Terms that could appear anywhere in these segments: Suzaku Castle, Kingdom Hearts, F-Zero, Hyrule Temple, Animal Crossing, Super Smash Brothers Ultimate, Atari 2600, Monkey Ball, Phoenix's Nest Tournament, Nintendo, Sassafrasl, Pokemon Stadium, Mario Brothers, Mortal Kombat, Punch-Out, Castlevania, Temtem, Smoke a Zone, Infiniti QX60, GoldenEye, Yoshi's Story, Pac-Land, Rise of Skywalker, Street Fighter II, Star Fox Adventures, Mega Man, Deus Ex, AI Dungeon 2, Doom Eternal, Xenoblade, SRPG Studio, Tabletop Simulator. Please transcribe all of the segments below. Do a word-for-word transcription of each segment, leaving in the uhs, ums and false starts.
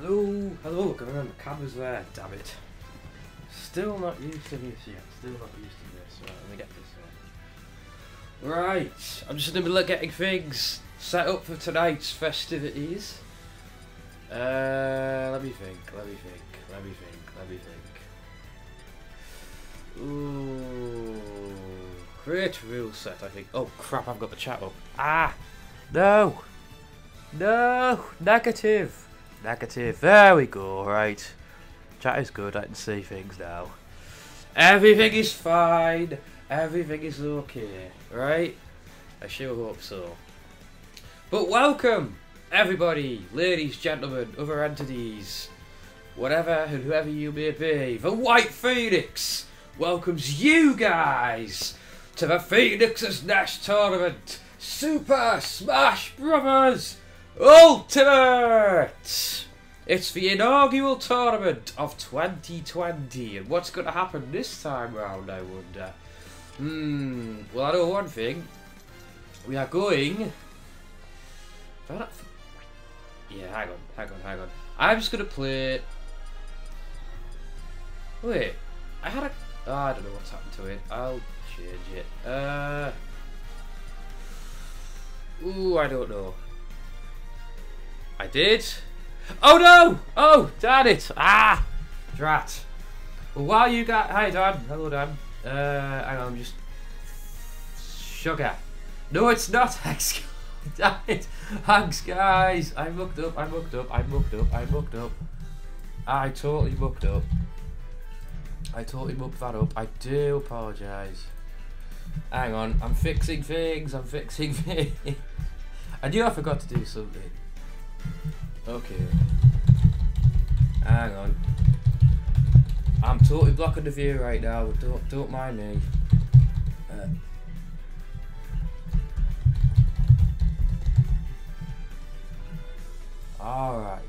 Hello, hello, I remember cab was there, damn it. Still not used to this yet, still not used to this. Right, let me get this one. Right, I'm just in the middle of getting things set up for tonight's festivities. Uh, let me think, let me think, let me think, let me think. Ooh, create rule set, I think. Oh crap, I've got the chat up. Ah, no, no, negative. Negative. There we go. Right. Chat is good. I can see things now. Everything is fine. Everything is okay. Right? I sure hope so. But welcome, everybody, ladies, gentlemen, other entities, whatever and whoever you may be. The White Phoenix welcomes you guys to the Phoenix's Nest Tournament. Super Smash Brothers Ultimate! It's the inaugural tournament of twenty twenty, and what's going to happen this time round, I wonder? Hmm, well, I know one thing. We are going... Yeah, hang on, hang on, hang on. I'm just going to play... Wait, I had a... Oh, I don't know what's happened to it. I'll change it. Uh... Ooh, I don't know. I did. Oh no! Oh, darn it! Ah, drat. Well, while you got, hi Dan. Hello Dan. Uh, hang on, I'm just sugar. No, it's not. Damn it! Thanks, guys. I mucked up. I mucked up. I mucked up. I mucked up. I totally mucked up. I totally mucked that up. I do apologise. Hang on, I'm fixing things. I'm fixing things. I knew I forgot to do something. Okay. Hang on. I'm totally blocking the view right now. Don't don't mind me. Uh. All right.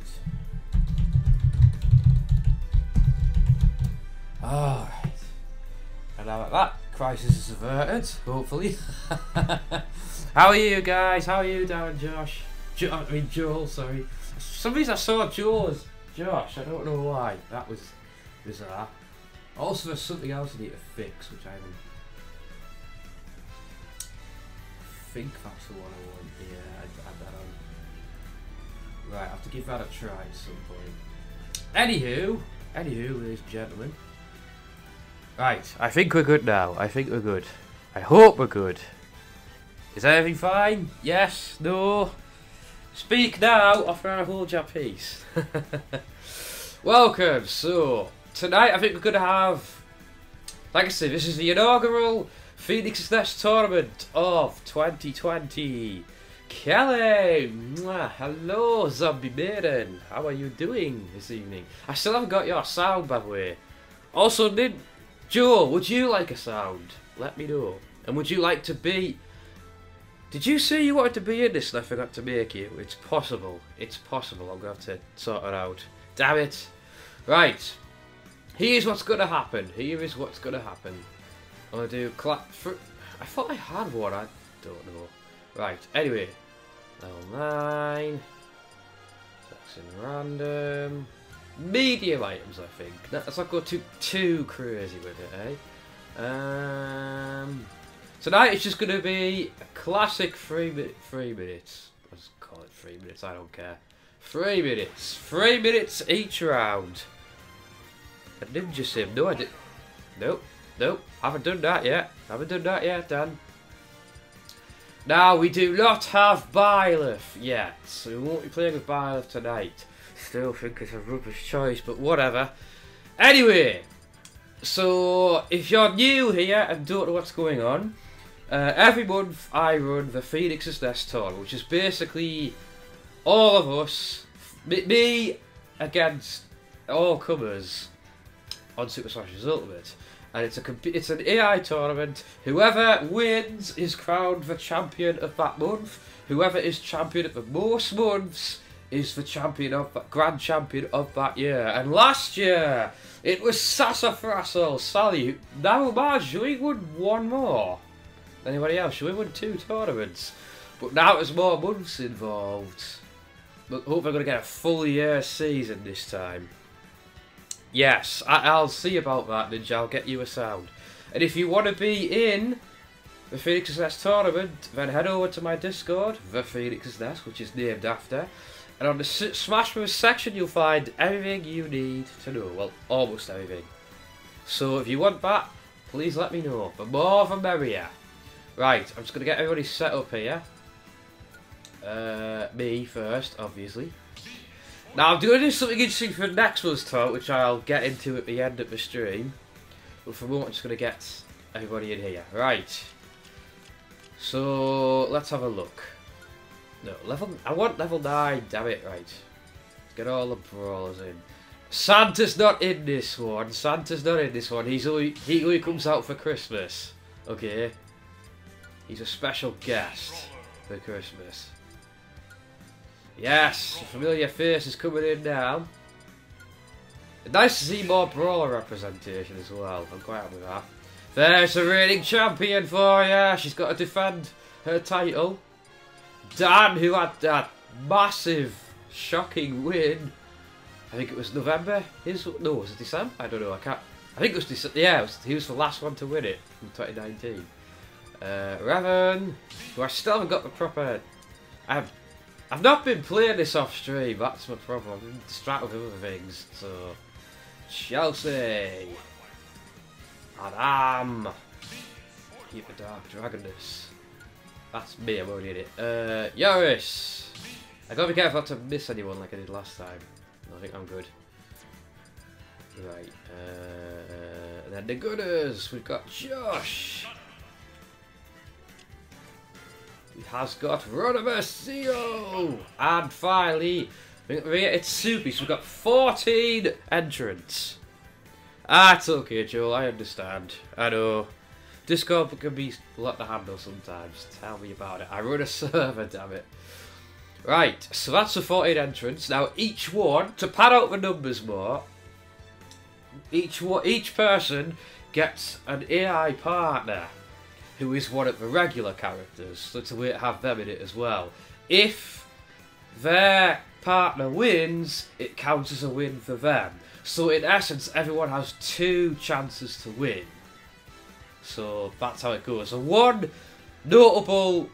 All right. And now like that, crisis is averted. Hopefully. How are you guys? How are you, Darren, Josh? Jo I mean Joel. Sorry. Some reason I saw Jaws, Josh, I don't know why. That was bizarre. Also, there's something else I need to fix, which I haven't... I think that's the one I want. Yeah, I'd add that on. Right, I have to give that a try at some point. Anywho, anywho, ladies and gentlemen. Right, I think we're good now. I think we're good. I hope we're good. Is everything fine? Yes? No? Speak now, after I hold your peace. Welcome. So tonight I think we're going to have, like I said, this is the inaugural Phoenix's Nest Tournament of twenty twenty. Kelly, mwah, hello, Zombie Maiden. How are you doing this evening? I still haven't got your sound, by the way. Also, did Joe, would you like a sound? Let me know. And would you like to be? Did you say you wanted to be in this and I forgot to make you? It's possible. It's possible. I'm going to have to sort it out. Damn it. Right. Here's what's going to happen. Here is what's going to happen. I'm going to do clap through. I thought I had one. I don't know. Right. Anyway. level nine. Section random. Medium items, I think. Let's not go too, too crazy with it, eh? Um... Tonight it's just going to be a classic three, mi three minutes. I'll just call it three minutes, I don't care. Three minutes. Three minutes each round. A ninja sim. No, I didn't. Nope. Nope. Haven't done that yet. Haven't done that yet, Dan. Now, we do not have Byleth yet. So we won't be playing with Byleth tonight. Still think it's a rubbish choice, but whatever. Anyway. So, if you're new here and don't know what's going on, Uh, every month I run the Phoenix's Nest Tournament, which is basically all of us, me against all comers on Super Smash Brothers Ultimate, and it's a it's an A I tournament. Whoever wins is crowned the champion of that month. Whoever is champion of the most months is the champion of that, grand champion of that year. And last year it was Sassafrasl, Sally, now Marge, we won one more. Anybody else? We won two tournaments, but now there's more months involved. But hopefully I'm going to get a full year season this time. Yes, I I'll see about that, Ninja. I'll get you a sound. And if you want to be in the Phoenix's Nest Tournament, then head over to my Discord, The Phoenix's Nest, which is named after. And on the Smash Bros section, you'll find everything you need to know. Well, almost everything. So if you want that, please let me know. The more the merrier. Right, I'm just going to get everybody set up here. Uh, me first, obviously. Now, I'm going to do something interesting for next month's talk, which I'll get into at the end of the stream. But for the moment, I'm just going to get everybody in here. Right. So, let's have a look. No, level... I want level nine, damn it. Right. Let's get all the brawlers in. Santa's not in this one. Santa's not in this one. He's only, he only comes out for Christmas. Okay. He's a special guest for Christmas. Yes, a familiar face is coming in now. Nice to see more brawler representation as well. I'm quite happy with that. There's a reigning champion for you. She's got to defend her title. Dan, who had that massive, shocking win. I think it was November. His, no, was it December? I don't know. I can't. I think it was December. Yeah, it was, he was the last one to win it in twenty nineteen. Uh, Revan, who I still haven't got the proper. I've, I've not been playing this off stream. That's my problem. I'm distracted with other things. So, Chelsea, Adam, keep the dark dragoness. That's me. I'm already in it. Uh, Yoris, I gotta be careful not to miss anyone like I did last time. I think I'm good. Right, uh, and then the gooders, we've got Josh. He has got Rodomusio. And finally, it's Soupy, so we've got fourteen entrants. Ah, it's okay, Joel, I understand. I know. Discord can be a lot to handle sometimes. Tell me about it. I run a server, damn it. Right, so that's the fourteen entrants. Now each one, to pad out the numbers more, each one, each person gets an A I partner who is one of the regular characters, so it's a way to have them in it as well. If their partner wins, it counts as a win for them. So in essence, everyone has two chances to win. So that's how it goes. So one notable,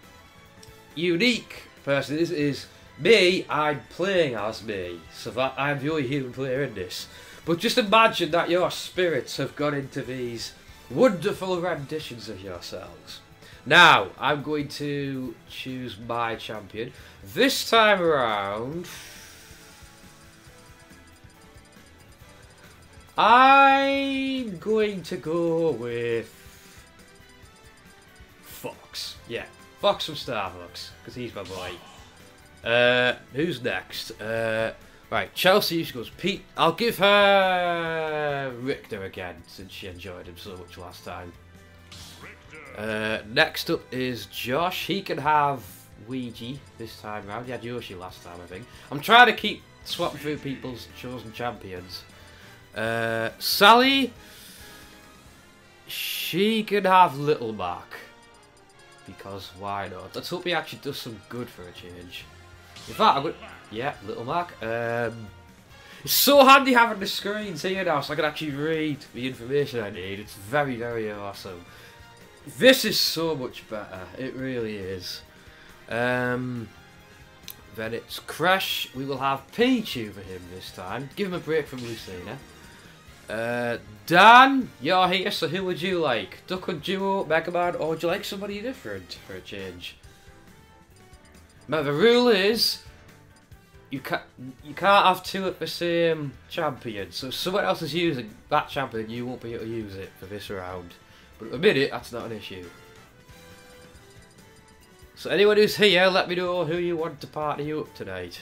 unique person is, is me. I'm playing as me, so that I'm the only human player in this. But just imagine that your spirits have gone into these wonderful renditions of yourselves. Now I'm going to choose my champion this time around. I'm going to go with Fox. Yeah, Fox from Starbucks, because he's my boy. Uh, who's next? Uh, right, Chelsea, she goes, Pete, I'll give her Richter again, since she enjoyed him so much last time. Uh, next up is Josh. He can have Ouija this time round. He had Yoshi last time, I think. I'm trying to keep swapping through people's chosen champions. Uh, Sally, she can have Little Mark. Because why not? Let's hope he actually does some good for a change. In fact, I would... Yeah, Little Mark. Um, it's so handy having the screens here now, so I can actually read the information I need. It's very, very awesome. This is so much better. It really is. Um, then it's Crash. We will have Pichu for him this time. Give him a break from Lucina. Uh, Dan, you're here, so who would you like? Duck Hunt Duo, Mega Man, or would you like somebody different for a change? Now the rule is, you can't, you can't have two of the same champion, so if someone else is using that champion, you won't be able to use it for this round. But at the minute, that's not an issue. So anyone who's here, let me know who you want to partner you up tonight.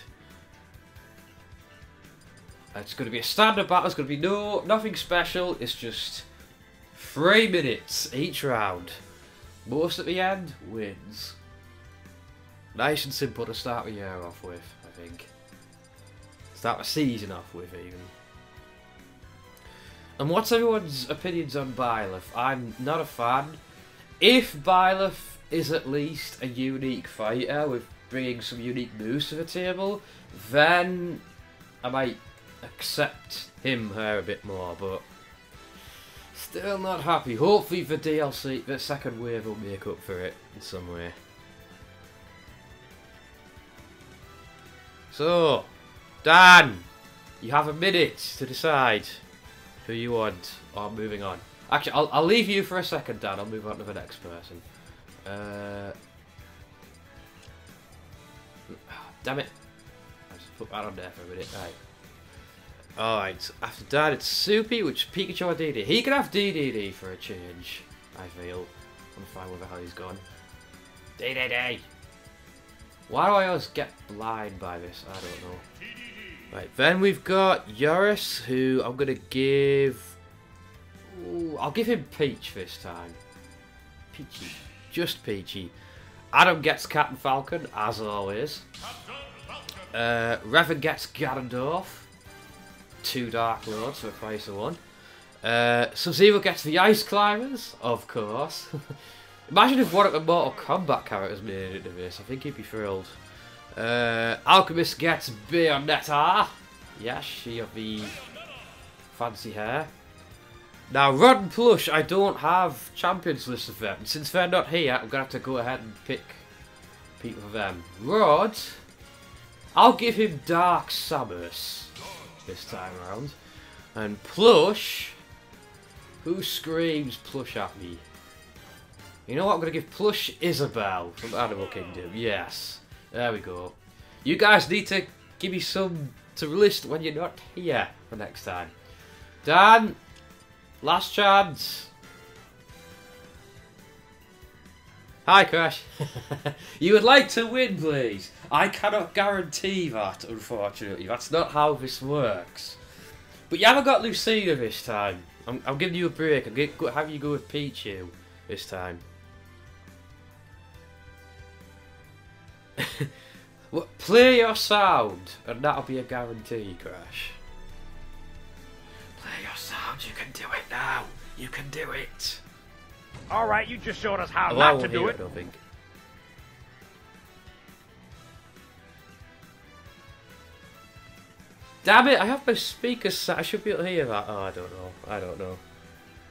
It's going to be a standard battle, it's going to be no, nothing special, it's just three minutes each round. Most at the end wins. Nice and simple to start the year off with, I think. Start the season off with, even. And what's everyone's opinions on Byleth? I'm not a fan. If Byleth is at least a unique fighter with bringing some unique moves to the table, then I might accept him her a bit more, but still not happy. Hopefully the D L C, the second wave, will make up for it in some way. So, Dan, you have a minute to decide who you want, or moving on. Actually, I'll, I'll leave you for a second, Dan. I'll move on to the next person. Uh, damn it. I'll just put that on there for a minute. Right. Alright, so after Dan, it's Soupy, which Pikachu or D D. He can have D D D for a change, I feel. I'm fine with how he's gone. D D D! Why do I always get blind by this? I don't know. Right, then we've got Yoris, who I'm going to give... Ooh, I'll give him Peach this time. Peachy. Just Peachy. Adam gets Captain Falcon, as always. Uh, Revan gets Ganondorf. Two Dark Lords for the price of one. Uh, Sub-Zero gets the Ice Climbers, of course. Imagine if one of the Mortal Kombat characters made it to this. I think he'd be thrilled. Uh, Alchemist gets Bayonetta. Yes, she of the fancy hair. Now, Rod and Plush, I don't have champions list of them. Since they're not here, I'm going to have to go ahead and pick people for them. Rod, I'll give him Dark Samus this time around. And Plush, who screams Plush at me? You know what, I'm going to give Plush Isabel from Animal Kingdom. Yes. There we go. You guys need to give me some to list when you're not here for next time. Dan, last chance. Hi, Crash. You would like to win, please. I cannot guarantee that, unfortunately. That's not how this works. But you haven't got Lucina this time. I'm, I'm giving you a break. I'm going to have you go with Pichu this time. Well, play your sound, and that'll be a guarantee, Crash. Play your sound, you can do it now. You can do it. Alright, you just showed us how oh, not to do it. it. I don't think. Damn it, I have my speakers set. I should be able to hear that. Oh, I don't know. I don't know.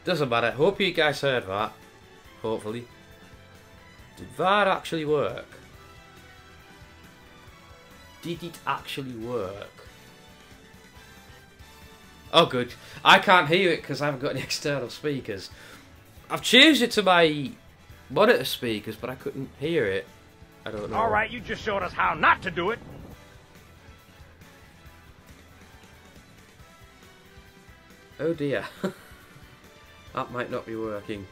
Doesn't matter. Hope you guys heard that. Hopefully. Did that actually work? Did it actually work? Oh good. I can't hear it because I haven't got any external speakers. I've changed it to my monitor speakers, but I couldn't hear it. I don't know. Alright, you just showed us how not to do it. Oh dear. That might not be working.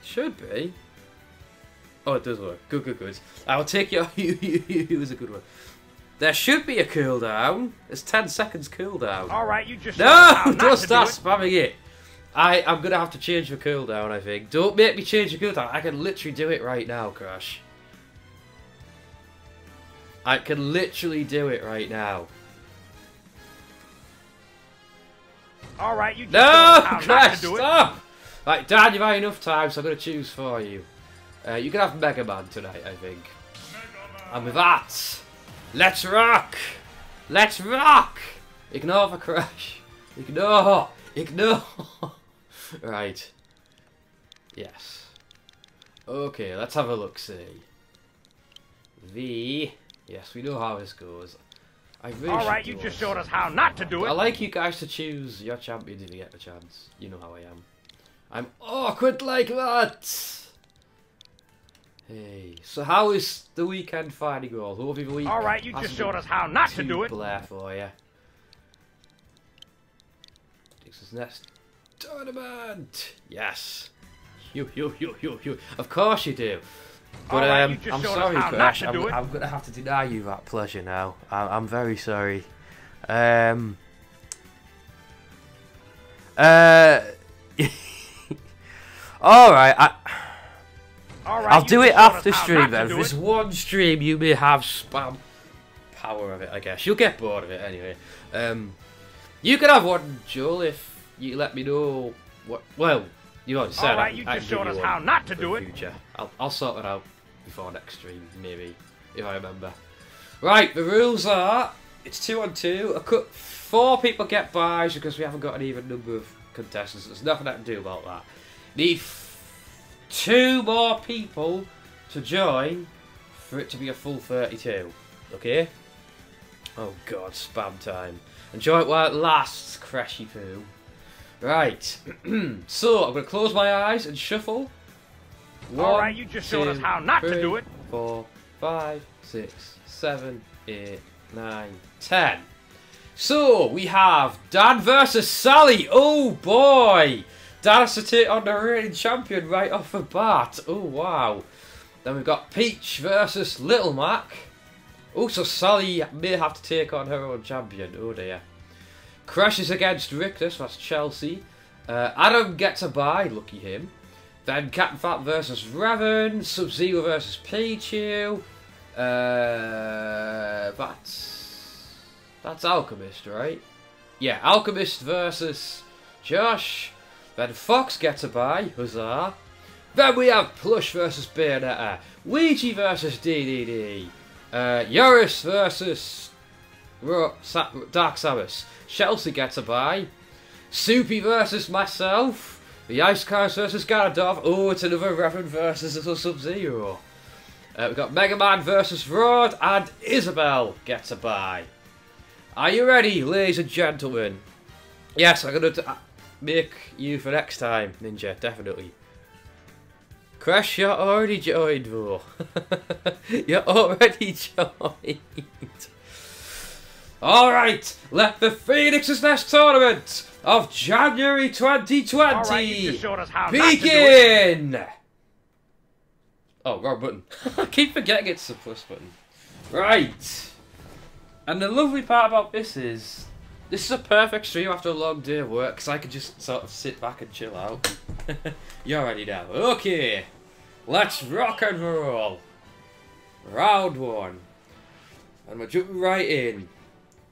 It should be. Oh, it does work. Good, good, good. I'll take your... It was a good one. There should be a cooldown. It's ten seconds cooldown. Alright, you just... No! Don't start spamming it. I, I'm going to have to change the cooldown, I think. Don't make me change the cooldown. I can literally do it right now, Crash. I can literally do it right now. Alright, you just... No! Crash, stop! Right, Dan, you've had enough time, so I'm going to choose for you. Uh, you can have Mega Man tonight, I think. And with that... Let's rock! Let's rock! Ignore the crash. Ignore! Ignore! Right. Yes. Okay, let's have a look-see. The... Yes, we know how this goes. I really Alright, you just showed us how not to do it! I like you guys to choose your champions if you get the chance. You know how I am. I'm awkward like that! Hey, so how is the weekend finding you all? Hopefully the weekend. Alright, you just showed us how not to do it. Blair for you. Phoenix's Nest Tournament! Yes! You, you, you, you, you. Of course you do. But right, um, you I'm sorry, Crash. I'm, I'm going to have to deny you that pleasure now. I, I'm very sorry. Um. Uh. Alright, I. Right, I'll do it after stream then. This one stream you may have spam power of it, I guess. You'll get bored of it anyway. Um, you can have one, Joel, if you let me know what... Well, you already said. All right, I, you I just showed us how not to do it. Future. I'll, I'll sort it out before next stream, maybe. if I remember. Right, the rules are, it's two on two. A cut, four people get buys because we haven't got an even number of contestants. There's nothing I can do about that. Need two more people to join for it to be a full thirty-two. Okay? Oh god, spam time. Enjoy it while it lasts, crashy poo. Right. So, I'm going to close my eyes and shuffle. Alright, you just showed us how not three, to do it. Four, five, six, seven, eight, nine, ten. So, we have Dan versus Sally. Oh boy! Dan has to take on the reigning champion right off the bat. Oh wow. Then we've got Peach versus Little Mac. Also, Sally may have to take on her own champion. Oh dear. Crashes against Rictus, that's Chelsea. Uh, Adam gets a bye, lucky him. Then Cat and Fat versus Raven. Sub-Zero versus Pichu. Uh, that's... That's Alchemist, right? Yeah, Alchemist versus Josh. Then Fox gets a bye, huzzah. Then we have Plush versus Bayonetta. Ouija versus D D D. Uh, Yoris versus Ro Sa Dark Samus. Chelsea gets a bye. Soupy versus myself. The Ice Cars versus Ganondorf. Oh, it's another Reverend versus Little Sub-Zero. Uh, we've got Mega Man versus Rod, and Isabel gets a bye. Are you ready, ladies and gentlemen? Yes, I'm going to make you for next time, Ninja, definitely. Crash, you're already joined, though. You're already joined. Alright, let the Phoenix's Nest Tournament of January twenty twenty right, begin! Oh, wrong button. I keep forgetting it's the plus button. Right. And the lovely part about this is, this is a perfect stream after a long day of work, because I can just sort of sit back and chill out. You're ready now. Okay. Let's rock and roll. Round one. And we're jumping right in.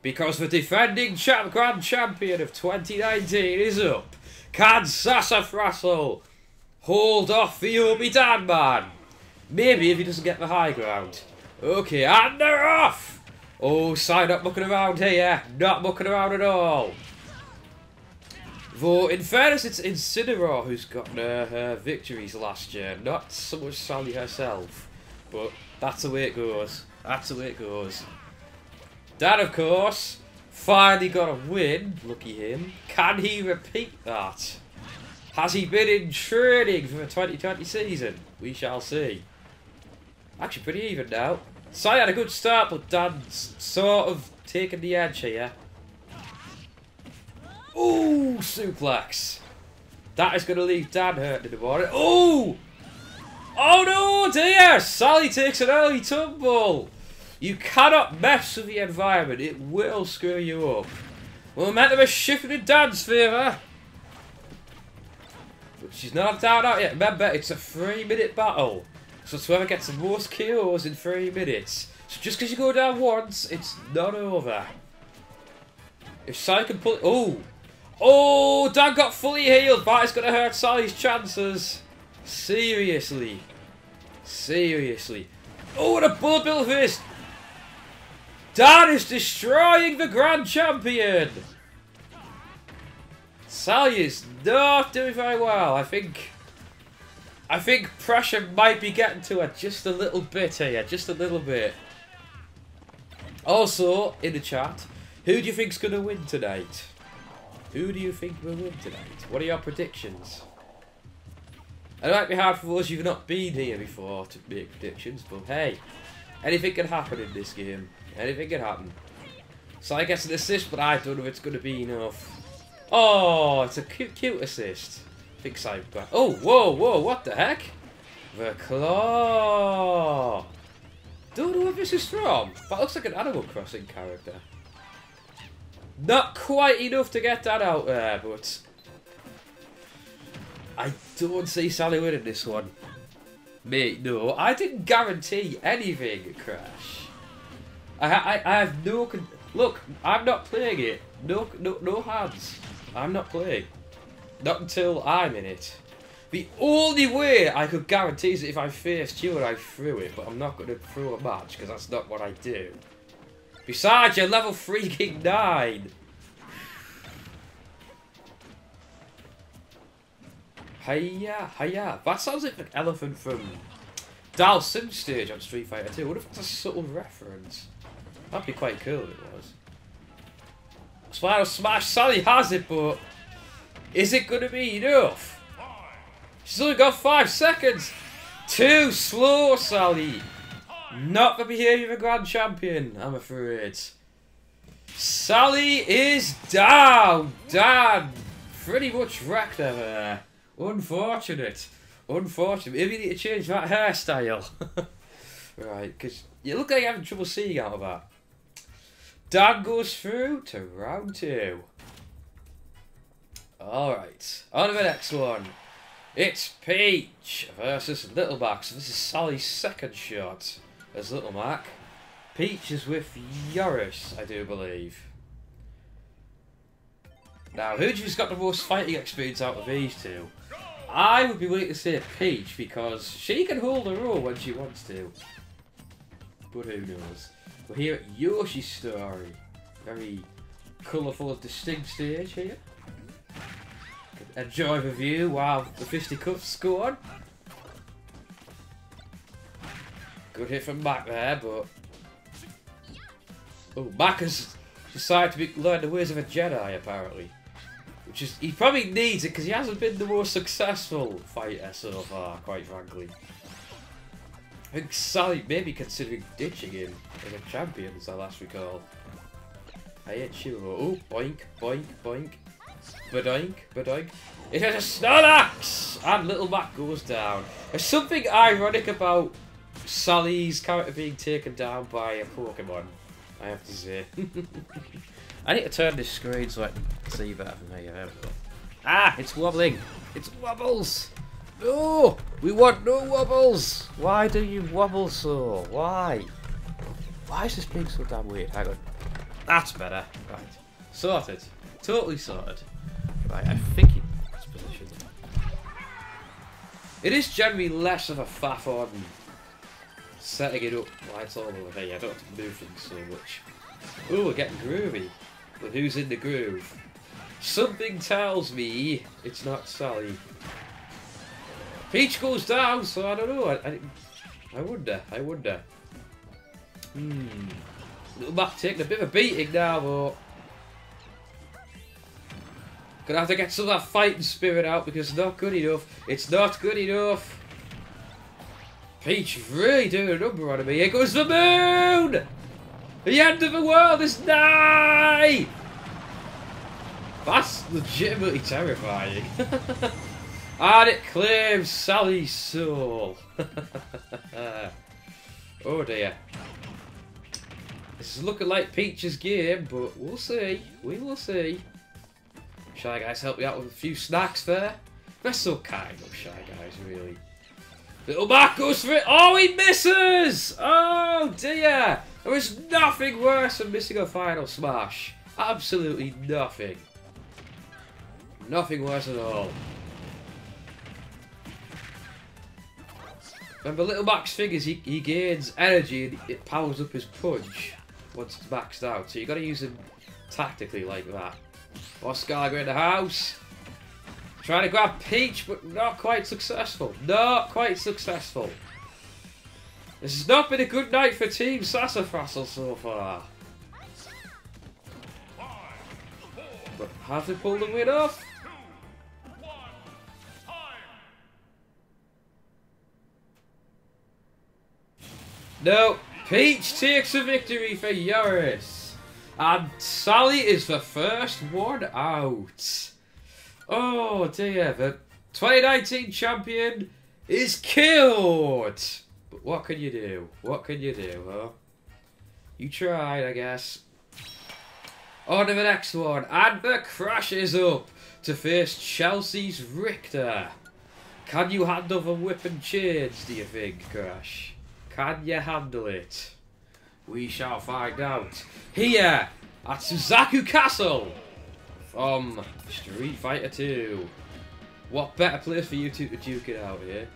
Because the defending champ grand champion of twenty nineteen is up. Can Sassafrasl hold off the Yobi Dan Man? Maybe if he doesn't get the high ground. Okay, and they're off! Oh, sign up mucking around here. Not mucking around at all. Though, in fairness, it's Incineroar who's gotten uh, her victories last year. Not so much Sally herself. But that's the way it goes. That's the way it goes. Dan, of course, finally got a win. Lucky him. Can he repeat that? Has he been in training for the twenty twenty season? We shall see. Actually, pretty even now. Si had a good start, but Dan's sort of taken the edge here. Ooh, suplex. That is going to leave Dan hurting in the morning. Ooh! Oh no, dear! Sally takes an early tumble. You cannot mess with the environment, it will screw you up. Momentum is shifting in Dan's favour. But she's not down out yet. Remember, it's a three minute battle. So it's whoever gets the most K Os in three minutes. So just because you go down once, it's not over. If Sally can pull it. Oh! Oh! Dan got fully healed, but it's going to hurt Sally's chances. Seriously. Seriously. Oh, what a bullet bill fist! Dan is destroying the grand champion! Sally is not doing very well. I think... I think pressure might be getting to her just a little bit here. Just a little bit. Also, in the chat, who do you think's going to win tonight? Who do you think will win tonight? What are your predictions? It might be hard for us, you've not been here before to make predictions, but hey, anything can happen in this game. Anything can happen. So I guess an assist, but I don't know if it's going to be enough. Oh, it's a cute, cute assist. I think so. Oh, whoa, whoa, what the heck? The claw. Don't know where this is from. That looks like an Animal Crossing character. Not quite enough to get that out there, but... I don't see Sally winning this one. Mate, no. I didn't guarantee anything, Crash. I, I, I have no... Con Look, I'm not playing it. No, no, no hands. I'm not playing. Not until I'm in it. The only way I could guarantee is if I faced you and I threw it, but I'm not going to throw a match because that's not what I do. Besides, you're level freaking nine. Hiya, hiya. That sounds like an elephant from Dal Sim stage on Street Fighter two. What if that's a subtle reference? That'd be quite cool if it was. Spiral Smash, Sally has it, but is it going to be enough? She's only got five seconds. Too slow, Sally. Not the behaviour of a grand champion, I'm afraid. Sally is down. Damn. Pretty much wrecked her there. Unfortunate. Unfortunate. Maybe you need to change that hairstyle. Right, because you look like you're having trouble seeing out of that. Dan goes through to round two. Alright, on to the next one. It's Peach versus Little Mac. So this is Sally's second shot as Little Mac. Peach is with Yoris, I do believe. Now, who do you've got the most fighting experience out of these two? I would be willing to say Peach because she can hold her own when she wants to. But who knows? We're here at Yoshi's Story. Very colourful and distinct stage here. Enjoy the view while the fisticuffs go on. Good hit from Mac there, but... Oh, Mac has decided to be, learn the ways of a Jedi, apparently. Which is... He probably needs it, because he hasn't been the most successful fighter so far, quite frankly. I think Sally may be considering ditching him as a champion, as I last recall. I hate Shiro. Oh, boink, boink, boink. Badoink, badoink. It has a Snorlax! And Little Mac goes down. There's something ironic about Sally's character being taken down by a Pokemon, I have to say. I need to turn this screen so I can see better from here. There we go. Ah, it's wobbling. It's wobbles. No! We want no wobbles! Why do you wobble so? Why? Why is this being so damn weird? Hang on. That's better. Right. Sorted. Totally sorted. Right, I think it's positioned. It is generally less of a faff on setting it up. Well, it's all over here. I don't have to move things so much. Ooh, we're getting groovy. But who's in the groove? Something tells me it's not Sally. Peach goes down, so I don't know. I, I, I wonder. I wonder. Hmm. Little Mac taking a bit of a beating now, though. Gonna have to get some of that fighting spirit out because it's not good enough. It's not good enough. Peach really doing a number on me. Here goes the moon! The end of the world is nigh! That's legitimately terrifying. And it claims Sally's soul. Oh dear. This is looking like Peach's game, but we'll see. We will see. Shy Guys help me out with a few snacks there. They're so kind of Shy Guys, really. Little Mac goes for it. Oh, he misses! Oh dear. There is nothing worse than missing a final smash. Absolutely nothing. Nothing worse at all. Remember Little Mac's fingers, he, he gains energy and it powers up his punch once it's maxed out. So you got to use him tactically like that. Oscar going to the house. Trying to grab Peach, but not quite successful. Not quite successful. This has not been a good night for Team Sassafrasl so far. But have they pulled the win off? No, Peach takes a victory for Yoris. And Sally is the first one out. Oh dear, the twenty nineteen champion is killed. But what can you do? What can you do, huh? You tried, I guess. On to the next one. And the Crash is up to face Chelsea's Richter. Can you handle the whip and chains, do you think, Crash? Can you handle it? We shall find out. Here at Suzaku Castle from Street Fighter two. What better place for you two to duke it out here?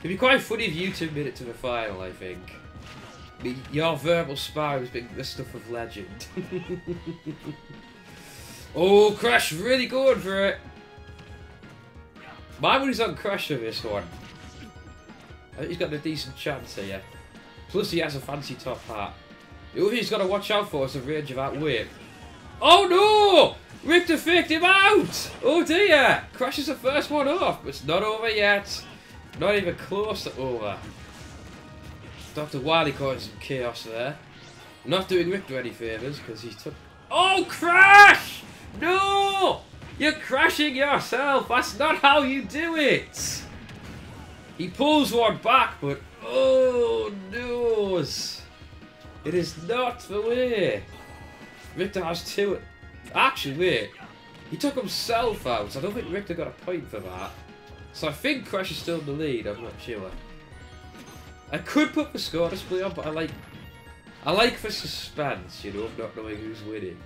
It'd be quite funny if you two made it to the final, I think. I mean, your verbal sparring has been the stuff of legend. Oh, Crash really going for it. My money's on Crash for this one. I think he's got a decent chance here. Plus he has a fancy top hat. The other he's got to watch out for is the range of that whip. Oh no! Richter faked him out! Oh dear! Crash is the first one off, but it's not over yet. Not even close to over. Doctor Wily caused some chaos there. Not doing Richter any favours because he took... Oh, Crash! No! You're crashing yourself! That's not how you do it! He pulls one back, but... Oh, no! It is not the way. Richter has two... Actually, wait. He took himself out. I don't think Richter got a point for that. So I think Crash is still in the lead, I'm not sure. I could put the score display on, but I like... I like the suspense, you know, of not knowing who's winning.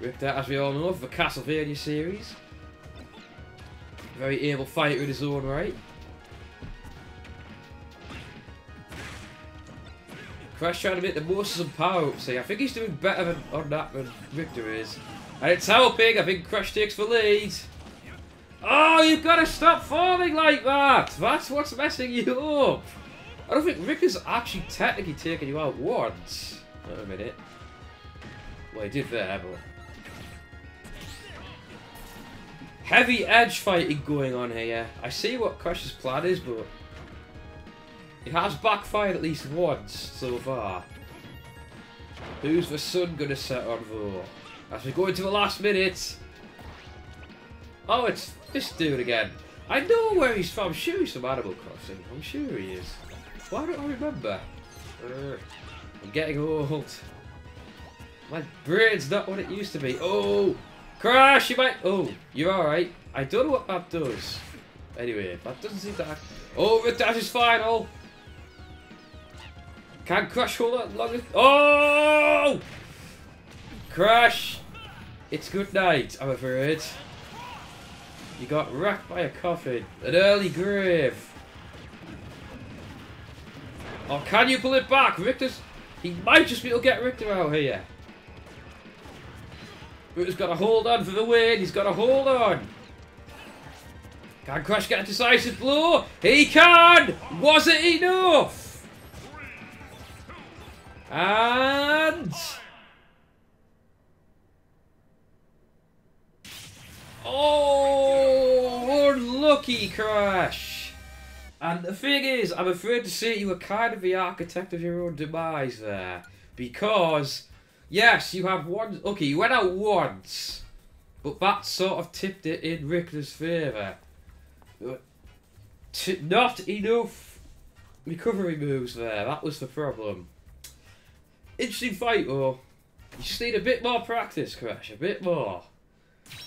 Richter, as we all know, for the Castlevania series. Very able fighter in his own right. Crash trying to make the most of some power-ups here. I think he's doing better than, on that than Richter is. And it's helping, I think Crash takes the lead. Oh, you've got to stop falling like that! That's what's messing you up! I don't think Richter's actually technically taken you out once. Wait a minute. Well, he did there, but... Heavy edge fighting going on here. I see what Crash's plan is, but... It has backfired at least once so far. Who's the sun gonna set on though? As we go into the last minute... Oh, it's this dude again. I know where he's from. I'm sure he's from Animal Crossing. I'm sure he is. Why don't I remember? Uh, I'm getting old. My brain's not what it used to be. Oh, Crash, you might... Oh, you're alright. I don't know what that does. Anyway, that doesn't seem to... Oh, the dash is final. Can Crash hold on longer? Oh! Crash! It's good night, I'm afraid. You got wrecked by a coffin. An early grave. Oh, can you pull it back? Richter's... He might just be able to get Richter out here. Richter's got to hold on for the win. He's got to hold on. Can Crash get a decisive blow? He can! Was it enough? And... Oh, unlucky Crash! And the thing is, I'm afraid to say you were kind of the architect of your own demise there. Because, yes, you have one... Okay, you went out once. But that sort of tipped it in Richter's favour. Not enough recovery moves there. That was the problem. Interesting fight, though. You just need a bit more practice, Crash. A bit more.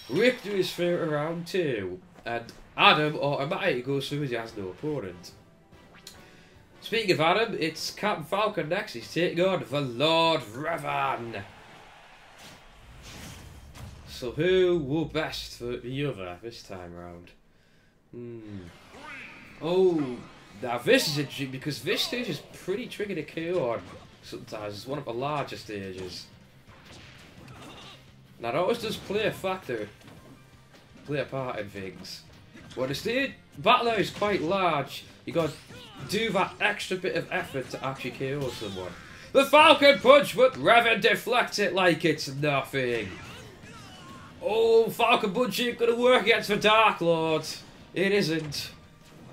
Richter is through to round two, and Adam automatically goes through as he has no opponent. Speaking of Adam, it's Captain Falcon next. He's taking on the Lord Revan. So who will best for the other this time round? Hmm. Oh, now this is interesting because this stage is pretty tricky to K O on sometimes. It's one of the larger stages. Now that always does play a factor, play a part in things. When the stage battle is quite large, you gotta do that extra bit of effort to actually K O someone. The Falcon Punch, but Revan deflects it like it's nothing. Oh, Falcon Punch ain't gonna work against the Dark Lord. It isn't.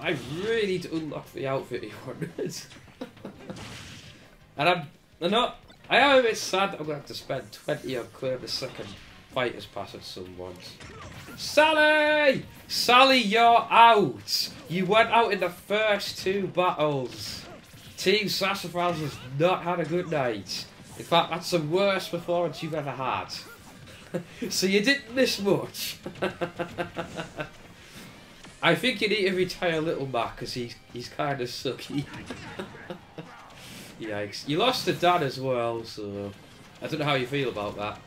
I really need to unlock the outfit he wanted. And I'm, I'm not... I am a bit sad that I'm going to have to spend twenty on clearing the second fighter's pass at some once. Sally! Sally, you're out! You went out in the first two battles. Team Sassafrasl has not had a good night. In fact, that's the worst performance you've ever had. So you didn't miss much. I think you need to retire Little Mac because he's, he's kind of sucky. Yikes. You lost to Dan as well, so I don't know how you feel about that.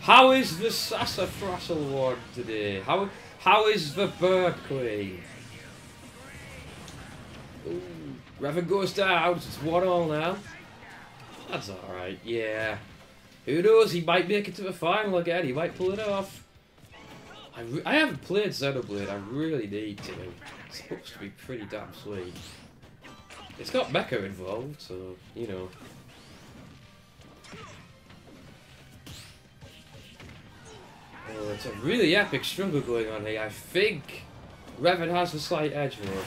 How is the Sassafrasl award today? How how is the Berkeley? Ooh, Revan goes out. It's one all now. That's all right. Yeah. Who knows? He might make it to the final again. He might pull it off. I, I haven't played Xenoblade. I really need to. It's supposed to be pretty damn sweet. It's got mecha involved, so you know. Oh, it's a really epic struggle going on here. I think Revan has a slight edge for him.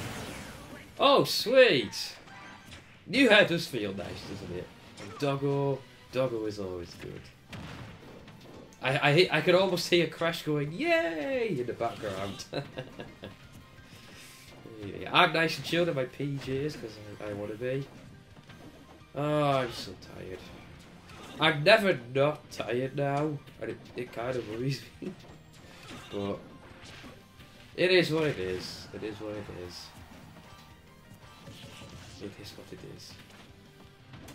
Oh, sweet! New hair does feel nice, doesn't it? And Doggo, Doggo is always good. I, I, I could almost hear Crash going, yay! In the background. Yeah, I'm nice and chilled in my P Js, because I, I want to be. Oh, I'm so tired. I'm never not tired now, and it, it kind of worries me. But it is what it is. It is what it is. It is what it is.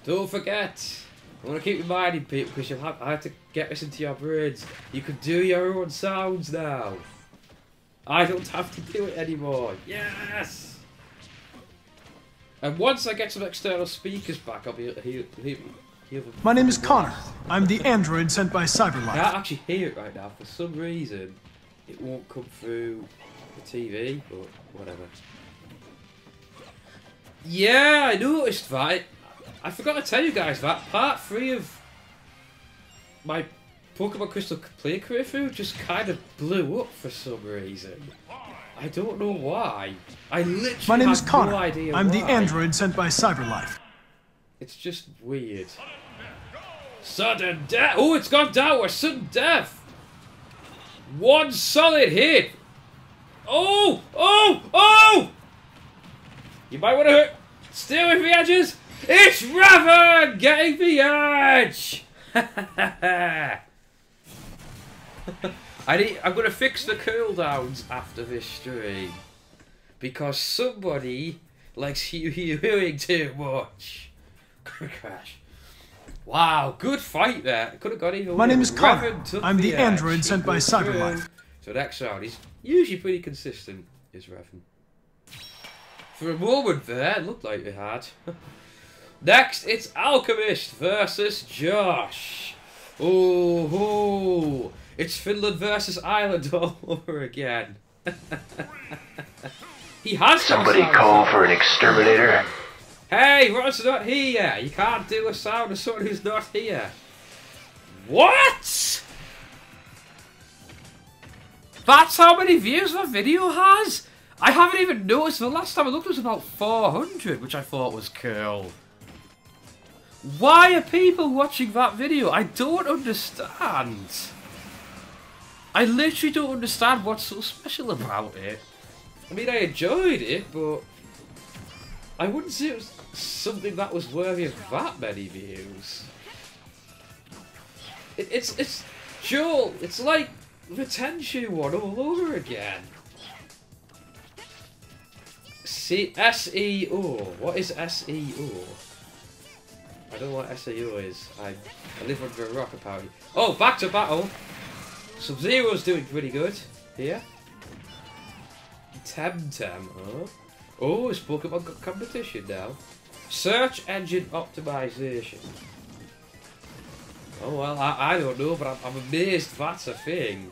Don't forget, I want to keep reminding people because you'll have, I have to get this into your brains. You can do your own sounds now. I don't have to do it anymore. Yes. And once I get some external speakers back, I'll be here. My name is Connor. I'm the android sent by Cyberlife. I can't actually hear it right now. For some reason, it won't come through the T V, but whatever. Yeah, I noticed that. I forgot to tell you guys that. Part three of my Pokemon Crystal Play career through just kind of blew up for some reason. I don't know why. I literally My name is Connor. No idea I'm why. The android sent by Cyberlife. It's just weird. Sudden death! Oh, it's gone down with sudden death! One solid hit! Oh! Oh! Oh! You might want to stay with the edges! It's Revan getting the edge! I need, I'm going to fix the cooldowns after this stream. Because somebody likes hearing too much. Crash. Wow, good fight there. Could have got even My way. name is Connor. I'm the, the android sent by Cyberlife. So next round, he's usually pretty consistent, is Revan. For a moment there, it looked like we had. Next, it's Alchemist versus Josh. Oh, oh, it's Finland versus Ireland all over again. He has somebody call for an exterminator. Hey, Rod's not here! You can't do a sound of someone who's not here. What? That's how many views my video has? I haven't even noticed. The last time I looked it was about four hundred, which I thought was cool. Why are people watching that video? I don't understand. I literally don't understand what's so special about it. I mean, I enjoyed it, but I wouldn't say it was something that was worthy of that many views. It, it's, it's, Joel, it's like the Tenchu one all over again. See, S E O. What is S E O? I don't know what S E O is. I, I live under a rock, apparently. Oh, back to battle. Sub-Zero's doing pretty good here. Temtem, oh. Oh, it's Pokemon got competition now. Search engine optimization. Oh well, I, I don't know, but I'm, I'm amazed that's a thing.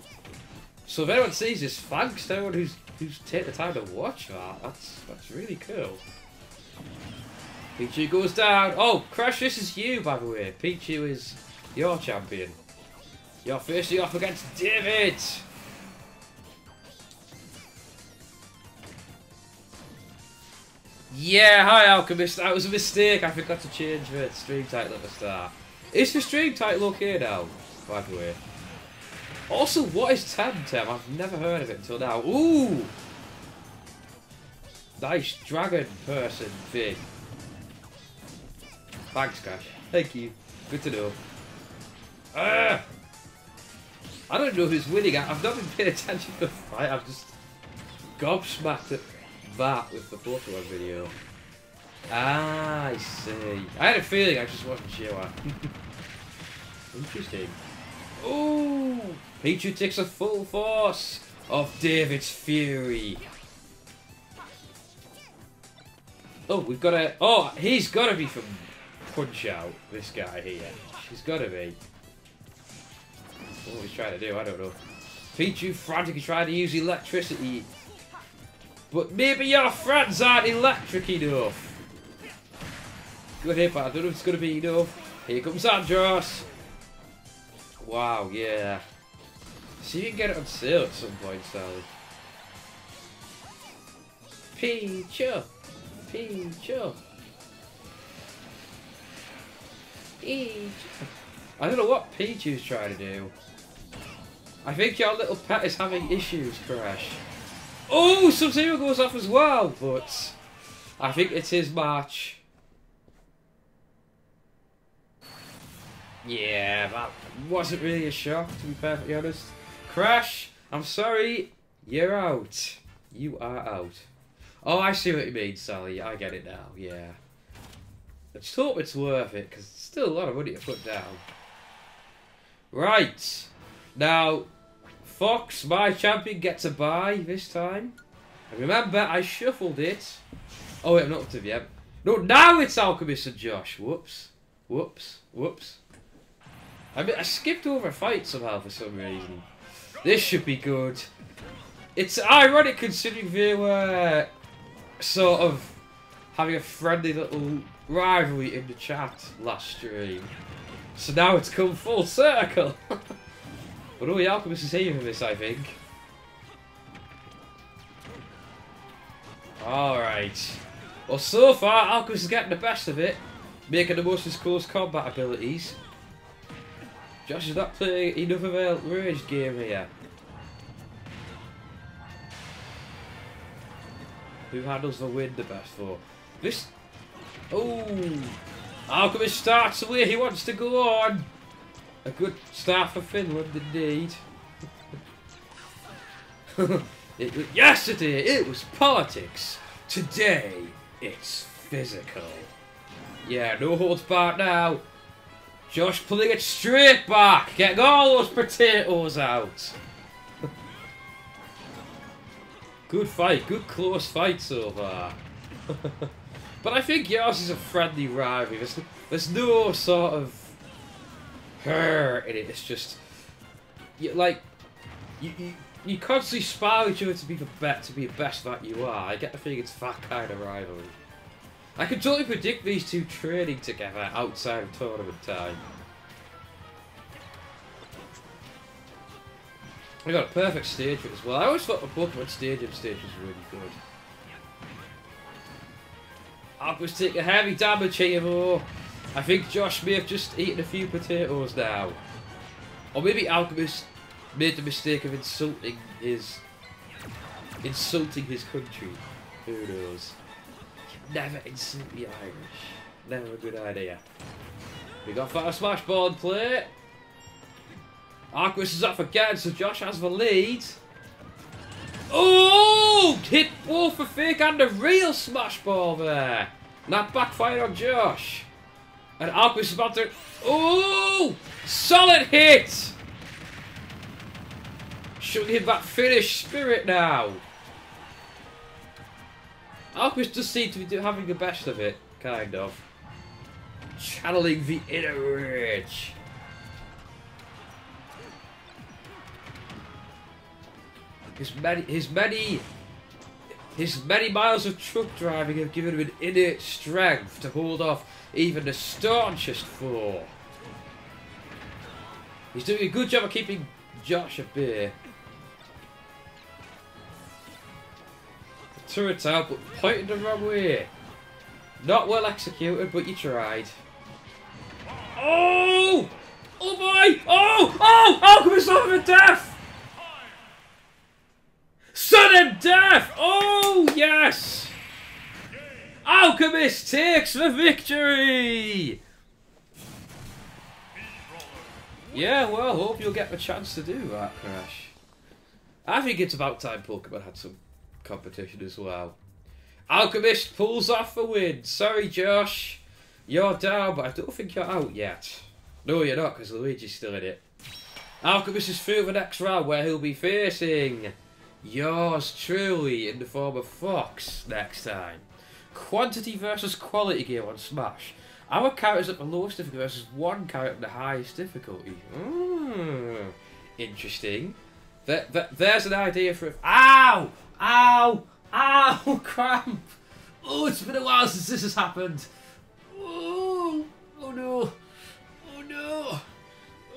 So if anyone sees this, thanks to everyone who's who's taken the time to watch that. That's that's really cool. Pichu goes down. Oh, Crash, this is you, by the way. Pichu is your champion. You're facing off against David. Yeah, hi Alchemist, that was a mistake, I forgot to change the stream title at the start. Is the stream title okay now, by the way? Also, what is Temtem? I've never heard of it until now. Ooh! Nice dragon person thing. Thanks, Cash. Thank you. Good to know. Uh, I don't know who's winning. I've not been paying attention to the fight, I've just gobsmacked it. That with the Pokemon video. Ah, I see. I had a feeling I just wasn't sure. Interesting. Ooh! Pichu takes a full force of David's fury. Oh, we've got a... Oh, he's got to be from Punch-Out, this guy here. He's got to be. That's what he's trying to do, I don't know. Pichu frantically trying to use electricity. But maybe your friends aren't electric enough. Good hit, but I don't know if it's going to be enough. Here comes Andros. Wow, yeah. See if you can get it on sale at some point, Sally. Pichu. Pichu. Pichu. I don't know what Pichu's trying to do. I think your little pet is having issues, Crash. Oh, Sub-Zero goes off as well, but I think it's his match. Yeah, that wasn't really a shock, to be perfectly honest. Crash, I'm sorry, you're out. You are out. Oh, I see what you mean, Sally. I get it now, yeah. I just hope it's worth it, because it's still a lot of money to put down. Right. Now, Fox, my champion, gets a bye this time. And remember, I shuffled it. Oh, wait, I'm not up to the end. No, now it's Alchemist and Josh. Whoops. Whoops. Whoops. I mean, I skipped over a fight somehow for some reason. This should be good. It's ironic considering they were sort of having a friendly little rivalry in the chat last stream. So now it's come full circle. But all the Alchemist is here for this, I think. Alright. Well, so far, Alchemist is getting the best of it, making the most of his close combat abilities. Josh is not playing enough of a rage game here. Who handles the win the best though? This... Oh! Alchemist starts the way he wants to go on! A good start for Finland indeed. It was... Yesterday it was politics. Today it's physical. Yeah, no holds barred now. Josh pulling it straight back, getting all those potatoes out. Good fight, good close fight so far. But I think yours is a friendly rivalry. There's, there's no sort of hurt in it. It's just you, like you, you you constantly spar each other to be the bet to be the best that you are. I get the feeling it's that kind of rivalry. I can totally predict these two training together outside of tournament time. We got a perfect stage for it as well. I always thought the Pokemon Stadium stage was really good. Alchemist taking heavy damage here though. I think Josh may have just eaten a few potatoes now. Or maybe Alchemist made the mistake of insulting his... insulting his country. Who knows? Never insult the Irish. Never a good idea. We got Fatal Smash ball and play. Arquist is up again, so Josh has the lead. Oh! Hit both the fake and the real Smash ball there. And that backfired on Josh. And Arquist is about to... Oh! Solid hit! Showing him that Finnish spirit now. Alchemist does seem to be having the best of it, kind of. Channeling the inner rage. His many, his many, his many miles of truck driving have given him an innate strength to hold off even the staunchest foe. He's doing a good job of keeping Josh at bay. Turret out, but pointed the wrong way. Not well executed, but you tried. Oh! Oh boy! Oh! Oh! Alchemist over death! Sudden death! Oh yes! Alchemist takes the victory! Yeah, well, hope you'll get the chance to do that, Crash. I think it's about time Pokemon had some competition as well. Alchemist pulls off the win. Sorry, Josh. You're down, but I don't think you're out yet. No, you're not, because Luigi's still in it. Alchemist is through the next round where he'll be facing yours truly in the form of Fox next time. Quantity versus quality game on Smash. Our character's at the lowest difficulty versus one character at the highest difficulty. Mm, interesting. There, there, there's an idea for it. Ow! Ow! Ow! Cramp! Oh, it's been a while since this has happened. Oh! Oh no! Oh no!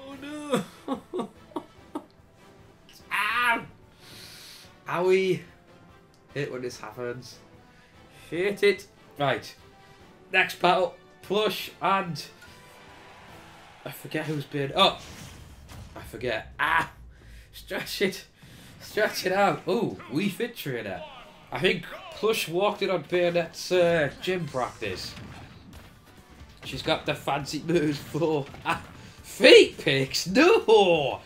Oh no! Ow! Owie! Hate when this happens. Hate it. Right. Next battle. Plush and... I forget who's been... Oh! I forget. Ah! Stretch it. Stretch it out. Oh, Wii Fit Trainer. I think Plush walked in on Bayonet's uh, gym practice. She's got the fancy moves for... Ah, feet picks? No!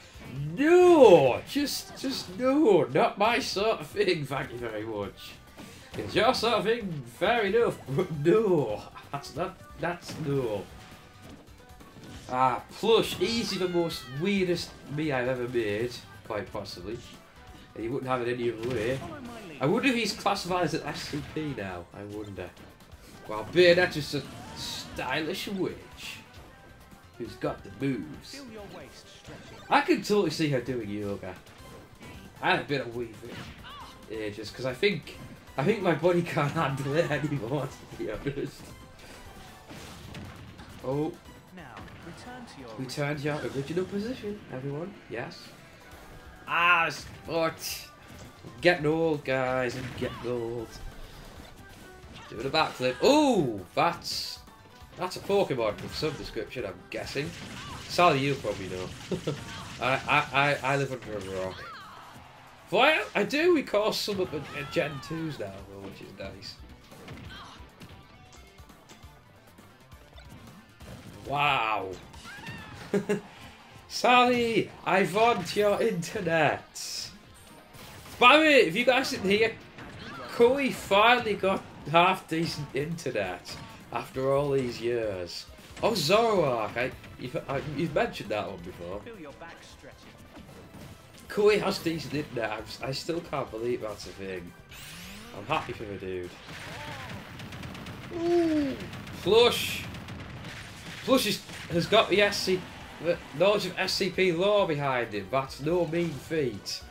No! Just, just no. Not my sort of thing, thank you very much. It's your sort of thing, fair enough. No. That's not... That's no. Ah, Plush. Easy the most weirdest me I've ever made. Quite possibly. And you wouldn't have it any other way. I wonder if he's classified as an S C P now. I wonder. Well, Bayonet's just a stylish witch who's got the moves. I can totally see her doing yoga. I had a bit of weaving ages because I think I think my body can't handle it anymore, to be honest. Oh. Now, return to your return to your original position, everyone. Yes. Ah, sport. Getting old, guys. I'm getting old. Doing a backflip. Oh, that's that's a Pokemon of some description, I'm guessing. Sally, you probably know. I, I I I live under a rock. Well, I do recall some of the Gen twos now, though, which is nice. Wow. Sally, I want your internet. By the way, if you guys didn't hear, Koi finally got half decent internet after all these years. Oh, Zoroark, I, you've, I, you've mentioned that one before. Koi has decent internet, I'm, I still can't believe that's a thing. I'm happy for the dude. Ooh. Plush. Plush has got the S C, the knowledge of S C P lore behind him. That's no mean feat.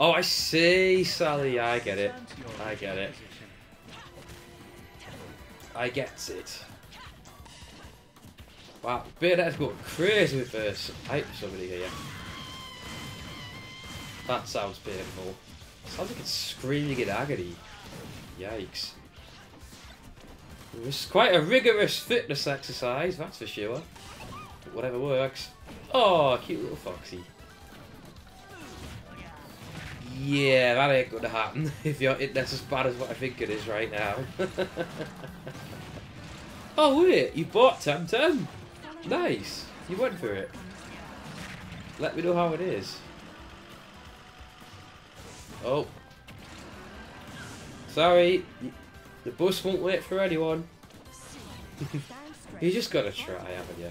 Oh, I see, Sally. I get it. I get it. I get it. Wow, Bayonet's going crazy with this. I hate somebody here. That sounds painful. Sounds like it's screaming in agony. Yikes. It's quite a rigorous fitness exercise, that's for sure. But whatever works. Oh, cute little Foxy. Yeah, that ain't gonna happen if your internet's as bad as what I think it is right now. Oh wait, you bought Temtem? Nice, you went for it. Let me know how it is. Oh. Sorry. The bus won't wait for anyone. You just gotta try, haven't you?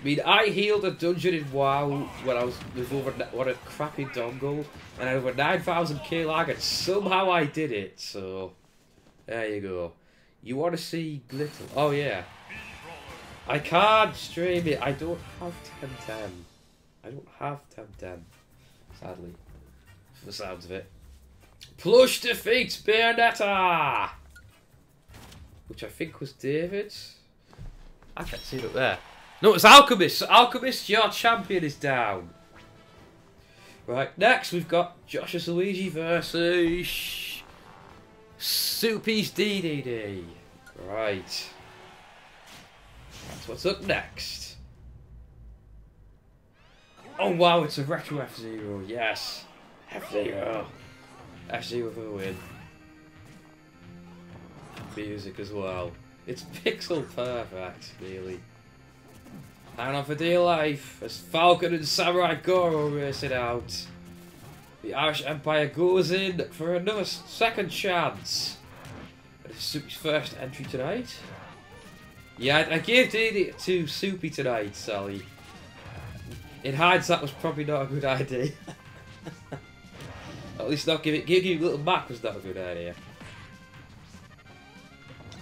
I mean, I healed a dungeon in WoW when I was with over what a crappy dongle and over nine thousand K lag, and somehow I did it. So there you go. You want to see Glittle? Oh yeah. I can't stream it. I don't have Temtem. I don't have Temtem, sadly, for the sounds of it. Plush defeats Bayonetta! Which I think was David's. I can't see it up there. No, it's Alchemist. Alchemist, your champion is down. Right, next we've got Josh's Luigi versus Soupy's D D D. Right. That's what's up next. Oh wow, it's a retro F-Zero. Yes. F-Zero. Actually, with a win. Music as well. It's pixel perfect, really. Hang on for dear life as Falcon and Samurai Goro race it out. The Irish Empire goes in for another second chance. This is Soupy's first entry tonight. Yeah, I, I gave D D to Soupy tonight, Sally. In hindsight, was probably not a good idea. At least not giving giving a little map was not a good idea.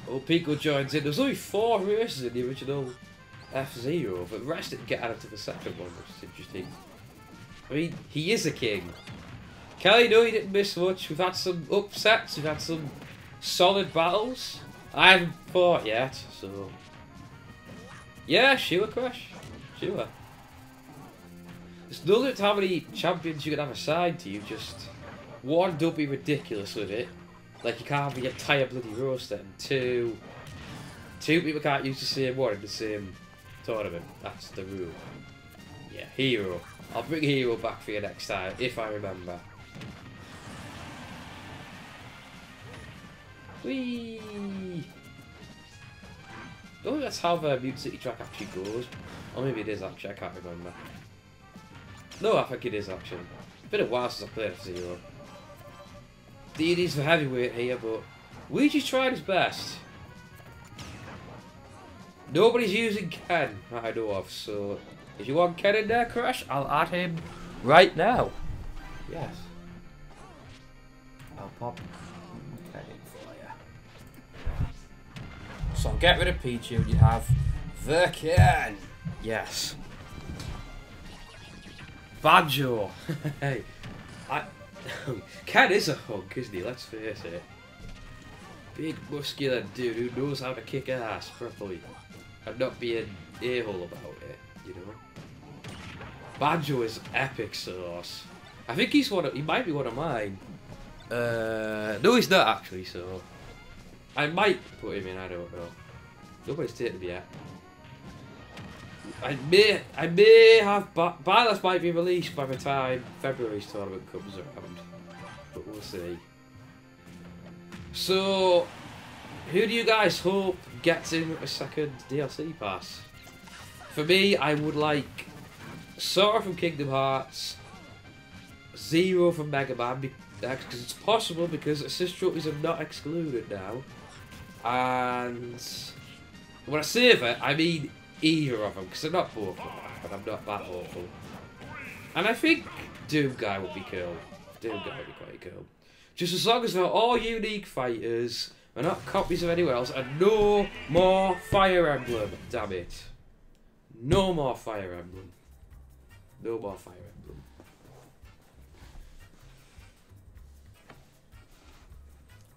Oh, Pico joins in. There's only four races in the original F-Zero, but the rest didn't get added to the second one, which is interesting. I mean, he is a king. Kelly, no, he didn't miss much. We've had some upsets, we've had some solid battles. I haven't fought yet, so... Yeah, Sheila Crash. Sheila. It's no limit to how many champions you can have assigned to you, just... One, don't be ridiculous with it. Like, you can't have your entire bloody roster. And two... Two people can't use the same one in the same tournament. That's the rule. Yeah, Hero. I'll bring Hero back for you next time, if I remember. Whee! I don't think that's how the Mute City track actually goes. Or maybe it is actually, I can't remember. No, I think it is actually. It's been a while since I played F-Zero. D D's the heavyweight here, but Luigi's tried his best. Nobody's using Ken that I know of, so if you want Ken in there, Crash, I'll add him right now. Yes. I'll pop Ken in for you. So get rid of Pichu and you have the Ken. Yes. Banjo. Hey. I Ken is a hunk, isn't he? Let's face it. Big muscular dude who knows how to kick ass properly and not be an a-hole about it, you know. Banjo is epic sauce. I think he's one of, he might be one of mine. Uh, no, he's not actually, so I might put him in, I don't know. Nobody's taken me yet. I may, I may have, Bylass might be released by the time February's tournament comes around, but we'll see. So, who do you guys hope gets in with a second D L C pass? For me, I would like Sora from Kingdom Hearts, Zero from Mega Man, because it's possible because assist trophies are not excluded now. And when I say that, I mean either of them, because they're not both, but I'm not that awful. And I think Doom Guy would be cool. Doom Guy would be quite cool. Just as long as they're all unique fighters, they're not copies of anyone else, and no more Fire Emblem, damn it. No more Fire Emblem. No more Fire Emblem.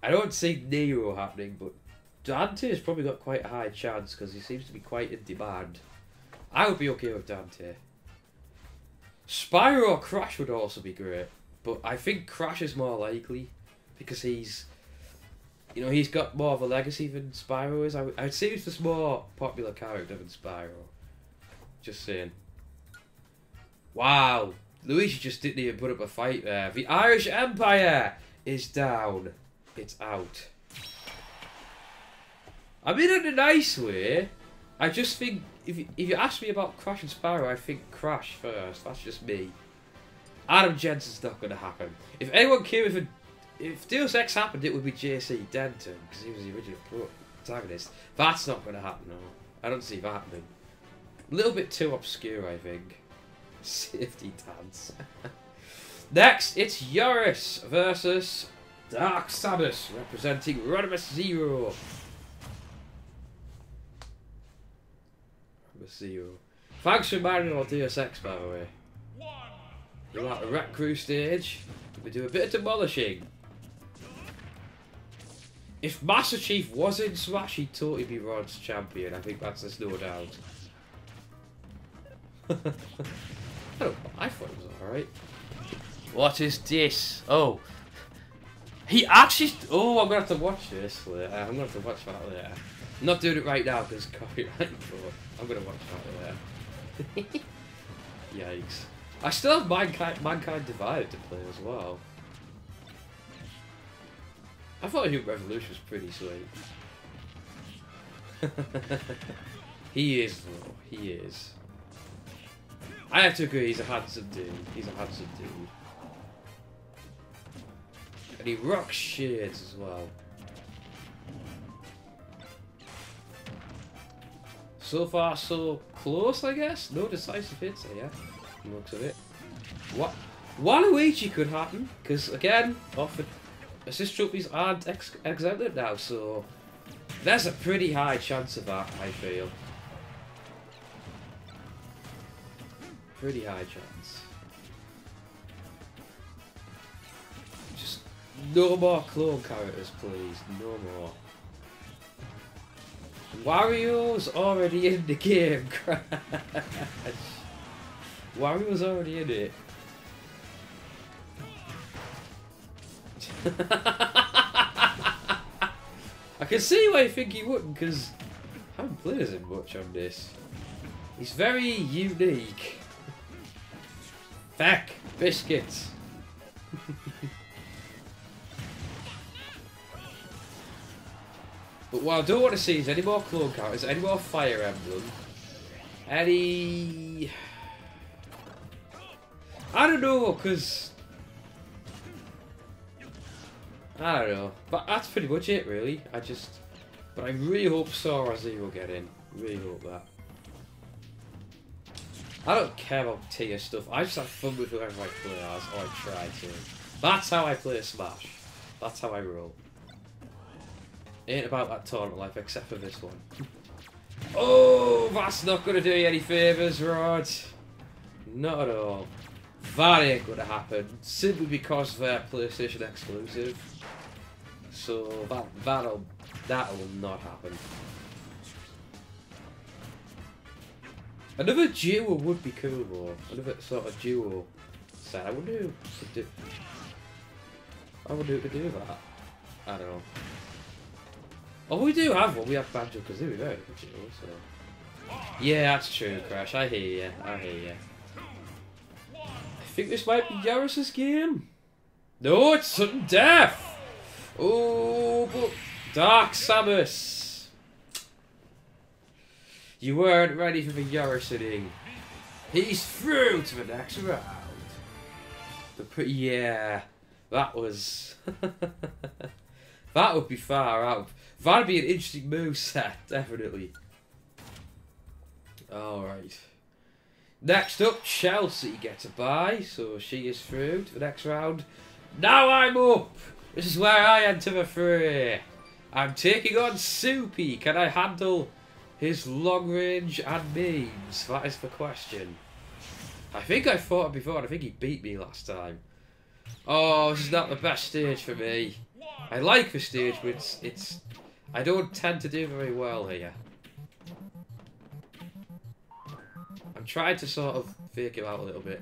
I don't see Nero happening, but Dante's probably got quite a high chance because he seems to be quite in demand. I would be okay with Dante. Spyro or Crash would also be great. But I think Crash is more likely because he's, you know, he's got more of a legacy than Spyro is. I would, I would say he's just more popular character than Spyro. Just saying. Wow, Luigi just didn't even put up a fight there. The Irish Empire is down. It's out. I mean, in a nice way. I just think if you, if you ask me about Crash and Spyro, I think Crash first. That's just me. Adam Jensen's not going to happen. If anyone came with a... If Deus Ex happened, it would be J C Denton, because he was the original protagonist. That's not going to happen, no. I don't see that happening. A little bit too obscure, I think. Safety dance. Next, it's Yoris versus Dark Samus, representing Rodimus Zero. Rodimus Zero. Thanks for reminding me of Deus Ex, by the way. We're at the Rat Crew stage. We do a bit of demolishing. If Master Chief was in Smash, he'd totally be Rod's champion. I think that's there's no doubt. I, don't, I thought it was alright. What is this? Oh. He actually... Oh, I'm going to have to watch this later. I'm going to have to watch that later. I'm not doing it right now because copyright, but I'm going to watch that later. Yikes. I still have Mankind, Mankind Divided to play as well. I thought Human Revolution was pretty sweet. He is though, he is. I have to agree, he's a handsome dude. He's a handsome dude. And he rocks shades as well. So far so close, I guess? No decisive hits, yeah. from the looks of it. What? Waluigi could happen, because again, offered assist trophies aren't ex exempted now, so there's a pretty high chance of that, I feel. Pretty high chance. Just no more clone characters, please. No more. Wario's already in the game, Crash. Wario's already in it. I can see why you think he wouldn't, because I haven't played as much on this. He's very unique. Feck! Biscuits! But what I don't want to see is any more clone characters, any more Fire Emblem, any... I don't know, because... I don't know, but that's pretty much it really. I just... But I really hope Sora Zero get in. Really hope that. I don't care about tier stuff, I just have fun with whoever I play as, or I try to. That's how I play Smash. That's how I roll. Ain't about that tournament life, except for this one. Oh, that's not going to do you any favours, Rod. Not at all. That ain't going to happen, simply because they're PlayStation exclusive. So that, that'll, that'll not happen. Another duo would be cool though. Another sort of duo set. I wonder who could do. I wonder who could do that. I don't know. Oh, we do have one. We have Banjo Kazooie, don't we? So. Yeah, that's true, Crash. I hear you. I hear you. I think this might be Yaris's game. No, it's sudden death. Oh, but Dark Samus. You weren't ready for the Yaris. He's through to the next round. But yeah, that was... that would be far out. That'd be an interesting moveset, definitely. Alright. Next up, Chelsea gets a bye, so she is through to the next round. Now I'm up! This is where I enter the fray. I'm taking on Soupy. Can I handle... his long range and memes, that is the question. I think I fought him before and I think he beat me last time. Oh, this is not the best stage for me. I like the stage, but it's, it's I don't tend to do very well here. I'm trying to sort of fake him out a little bit.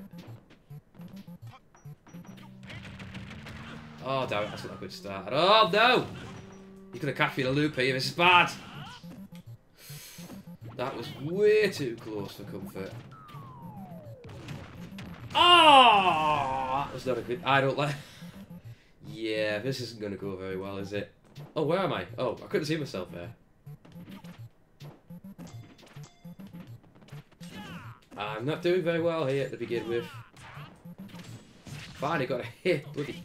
Oh damn it, that's not a good start. Oh no! You could have caught me in a loop here, this is bad! That was way too close for comfort. Ah, oh, that was not a good... I don't like... Yeah, this isn't going to go very well, is it? Oh, where am I? Oh, I couldn't see myself there. I'm not doing very well here to begin with. Finally got a hit, buddy.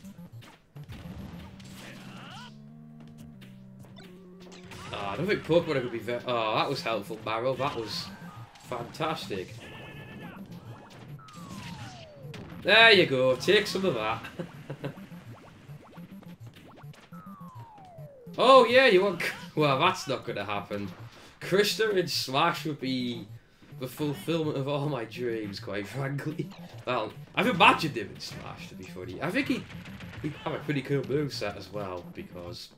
Oh, I don't think Pokemon could be very... Oh, that was helpful, Marrow. That was fantastic. There you go. Take some of that. Oh, yeah, you want... Well, that's not going to happen. Krista in Smash would be the fulfillment of all my dreams, quite frankly. Well, I've imagined him in Smash, to be funny. I think he... he'd have a pretty cool moveset as well, because...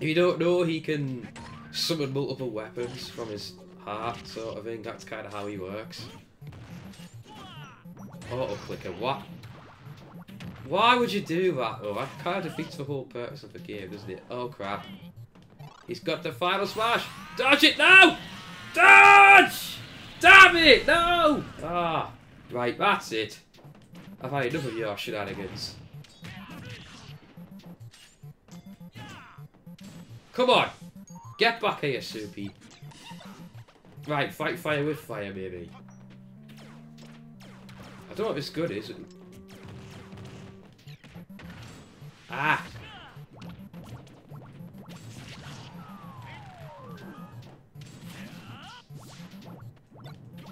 if you don't know, he can summon multiple weapons from his heart, sort of thing. That's kind of how he works. Auto-clicker, what? Why would you do that, though? That kind of defeats the whole purpose of the game, doesn't it? Oh, crap. He's got the final smash! Dodge it now! Dodge! Damn it! No! Ah, right, that's it. I've had enough of your shenanigans. Come on! Get back here, Soupy. Right, fight fire with fire, maybe. I don't know if this good, is it? Ah!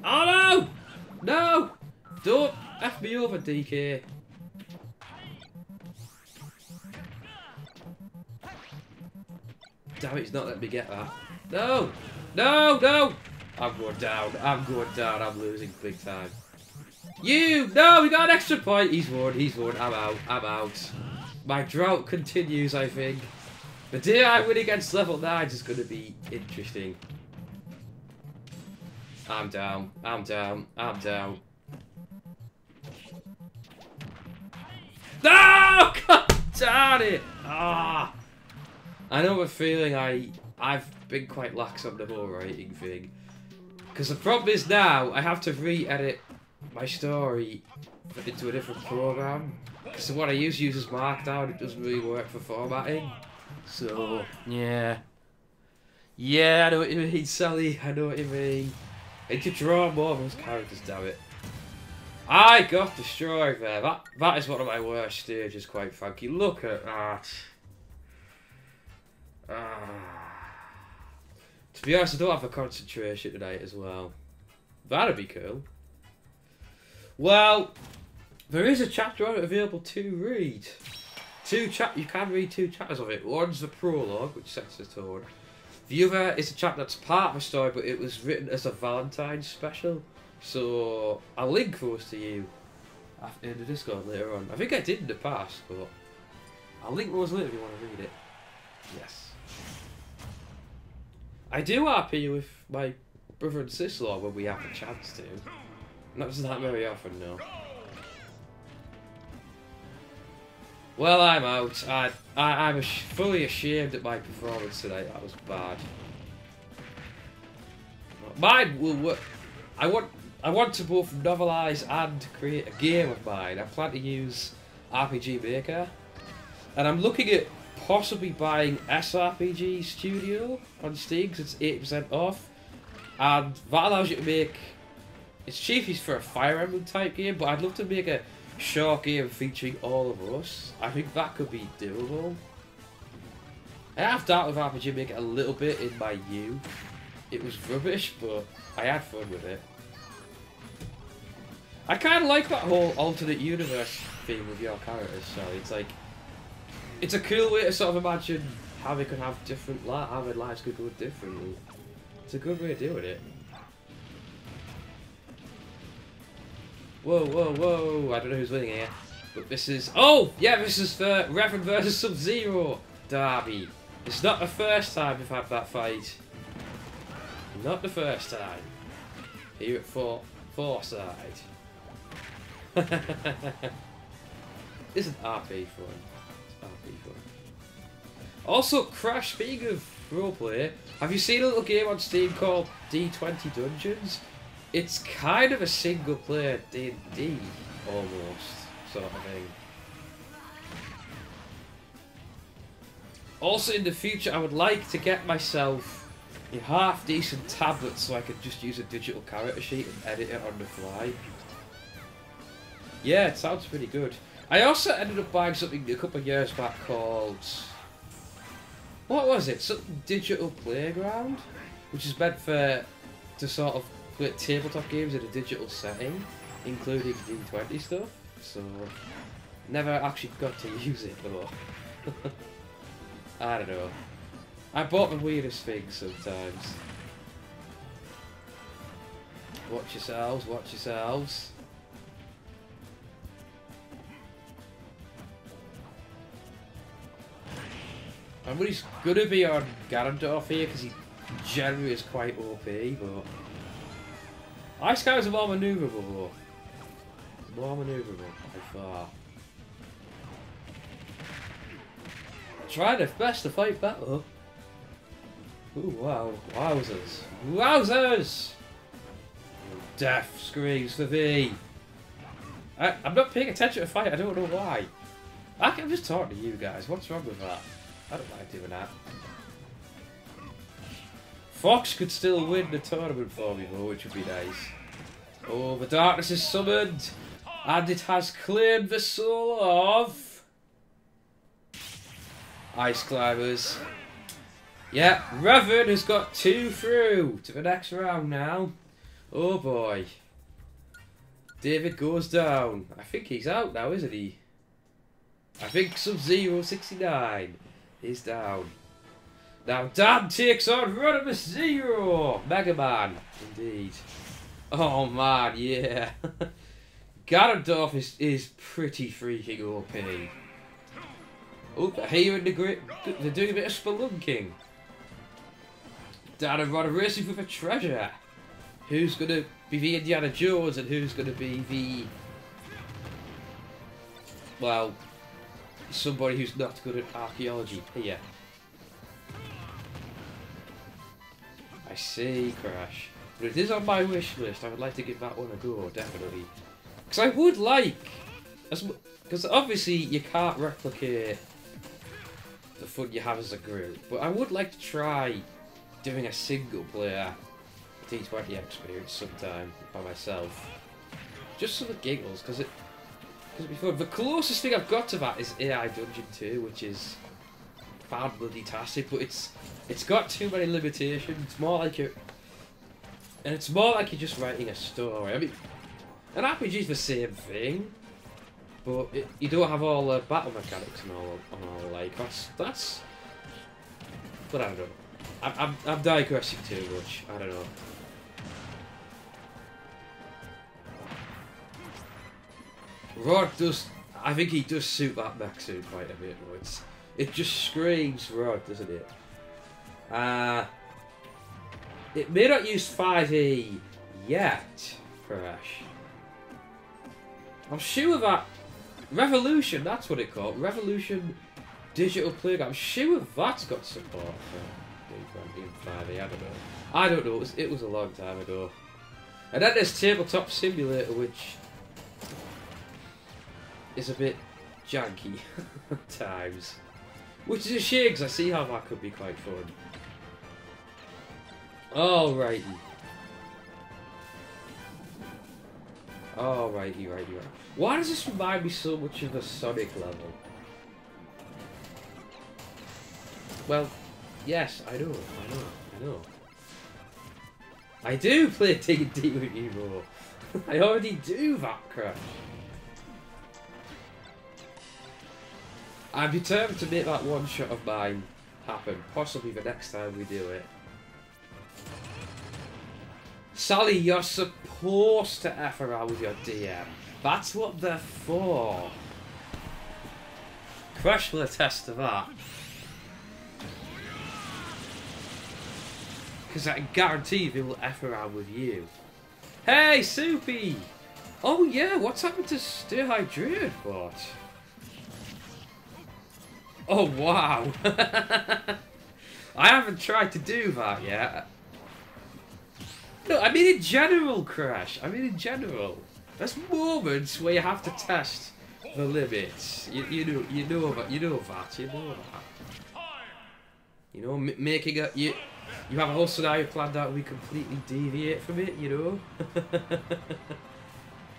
Oh no! No! Don't F me over, D K. Damn, it's not letting me get that. No! No, no! I'm going down, I'm going down, I'm losing big time. You! No, we got an extra point! He's won, he's won, I'm out, I'm out. My drought continues, I think. The day I win against level nine is going to be interesting. I'm down, I'm down, I'm down. No! God darn it! Ah! I know the feeling I, I've been quite lax on the whole writing thing. Because the problem is now, I have to re-edit my story into a different program. Because what I use uses Markdown, it doesn't really work for formatting. So, yeah. Yeah, I know what you mean, Sally, I know what you mean. I could draw more of those characters, damn it. I got destroyed there. That, that is one of my worst stages, quite frankly. Look at that. Ah. To be honest, I don't have a concentration tonight as well. That'd be cool. Well, there is a chapter on it available to read. Two chap you can read two chapters of it. One's the prologue, which sets the tone. The other is a chapter that's part of the story, but it was written as a Valentine's special. So I'll link those to you in the Discord later on. I think I did in the past, but I'll link those later if you want to read it. Yes. I do R P with my brother and sister-in-law when we have a chance to. Not just that very often, no. Well, I'm out. I, I, I'm fully ashamed at my performance today. That was bad. Mine will work. I want, I want to both novelise and create a game of mine. I plan to use R P G Maker. And I'm looking at possibly buying S R P G Studio on Steam because it's eighty percent off, and that allows you to make, it's cheap for a Fire Emblem type game, but I'd love to make a short game featuring all of us. I think that could be doable. I have dealt with R P G Maker a little bit in my youth. It was rubbish, but I had fun with it. I kind of like that whole alternate universe theme with your characters, so it's like, it's a cool way to sort of imagine how they could have different li how their lives could go differently. It's a good way of doing it. Whoa, whoa, whoa! I don't know who's winning here, but this is oh yeah, this is the Revan versus Sub-Zero derby. It's not the first time we've had that fight. Not the first time. Here at four four side. Isn't R P fun? People. Also, Crash, speaking of roleplay, have you seen a little game on Steam called D twenty Dungeons? It's kind of a single player D and D almost, sort of thing. Also, in the future, I would like to get myself a half decent tablet so I could just use a digital character sheet and edit it on the fly. Yeah, it sounds pretty good. I also ended up buying something a couple of years back called, what was it? Something Digital Playground, which is meant for to sort of play tabletop games in a digital setting, including D twenty stuff. So never actually got to use it though. I don't know. I bought the weirdest things sometimes. Watch yourselves. Watch yourselves. I'm really going to be on Ganondorf here because he generally is quite O P, but Ice Guys are more manoeuvrable though. More manoeuvrable by far. I tried their best to fight back though. Ooh, wow. Wowzers. Wowzers! Death screams for thee. I, I'm not paying attention to fight, I don't know why. I can, I'm just talking to you guys, what's wrong with that? I don't like doing that. Fox could still win the tournament for me though, which would be nice. Oh, the darkness is summoned, and it has claimed the soul of Ice Climbers. Yeah, Revan has got two through to the next round now. Oh boy. David goes down. I think he's out now, isn't he? I think Sub Zero sixty-nine is down. Now Dan takes on Rodimus Zero! Mega Man, indeed. Oh man, yeah. Ganondorf is, is pretty freaking O P. Oh, they're here in the grip. They're doing a bit of spelunking. Dan and Rod are racing with a treasure. Who's going to be the Indiana Jones and who's going to be the... Well, somebody who's not good at archaeology. Here. I see, Crash. But it is on my wish list. I would like to give that one a go, definitely. Because I would like... Because obviously you can't replicate the fun you have as a group. But I would like to try doing a single player D twenty experience sometime by myself. Just for the giggles, because it... Because before, the closest thing I've got to that is A I Dungeon two, which is bad bloody tastic, but it's it's got too many limitations. It's more like you, and it's more like you're just writing a story. I mean, an R P G is the same thing, but it, you don't have all the battle mechanics and all and all like that's that's. But I don't know. I'm I'm, I'm digressing too much. I don't know. Rod does, I think he does suit that mech suit quite a bit. It's, it just screams Rod, doesn't it? Uh, it may not use five E yet, Crash. I'm sure that Revolution, that's what it called, Revolution Digital Playground. I'm sure that's got support for D twenty and five E, I don't know. I don't know, it was, it was a long time ago. And then there's Tabletop Simulator, which... is a bit janky at times, which is a shame because I see how that could be quite fun. Alrighty, alrighty, righty, right. Why does this remind me so much of the Sonic level? Well, yes, I know, I know, I know. I do play D and D with you more. I already do that, Crash. I'm determined to make that one shot of mine happen, possibly the next time we do it. Sally, you're supposed to F around with your D M. That's what they're for. Crash will attest to that. Because I can guarantee they will F around with you. Hey, Soupy! Oh yeah, what's happened to Stay Hydrated Bot? Oh wow! I haven't tried to do that yet. No, I mean in general, Crash. I mean in general. There's moments where you have to test the limits. You, you know, you know that. You know that. You know that. You know, m making a you. You have a whole scenario planned out and we completely deviate from it. You know.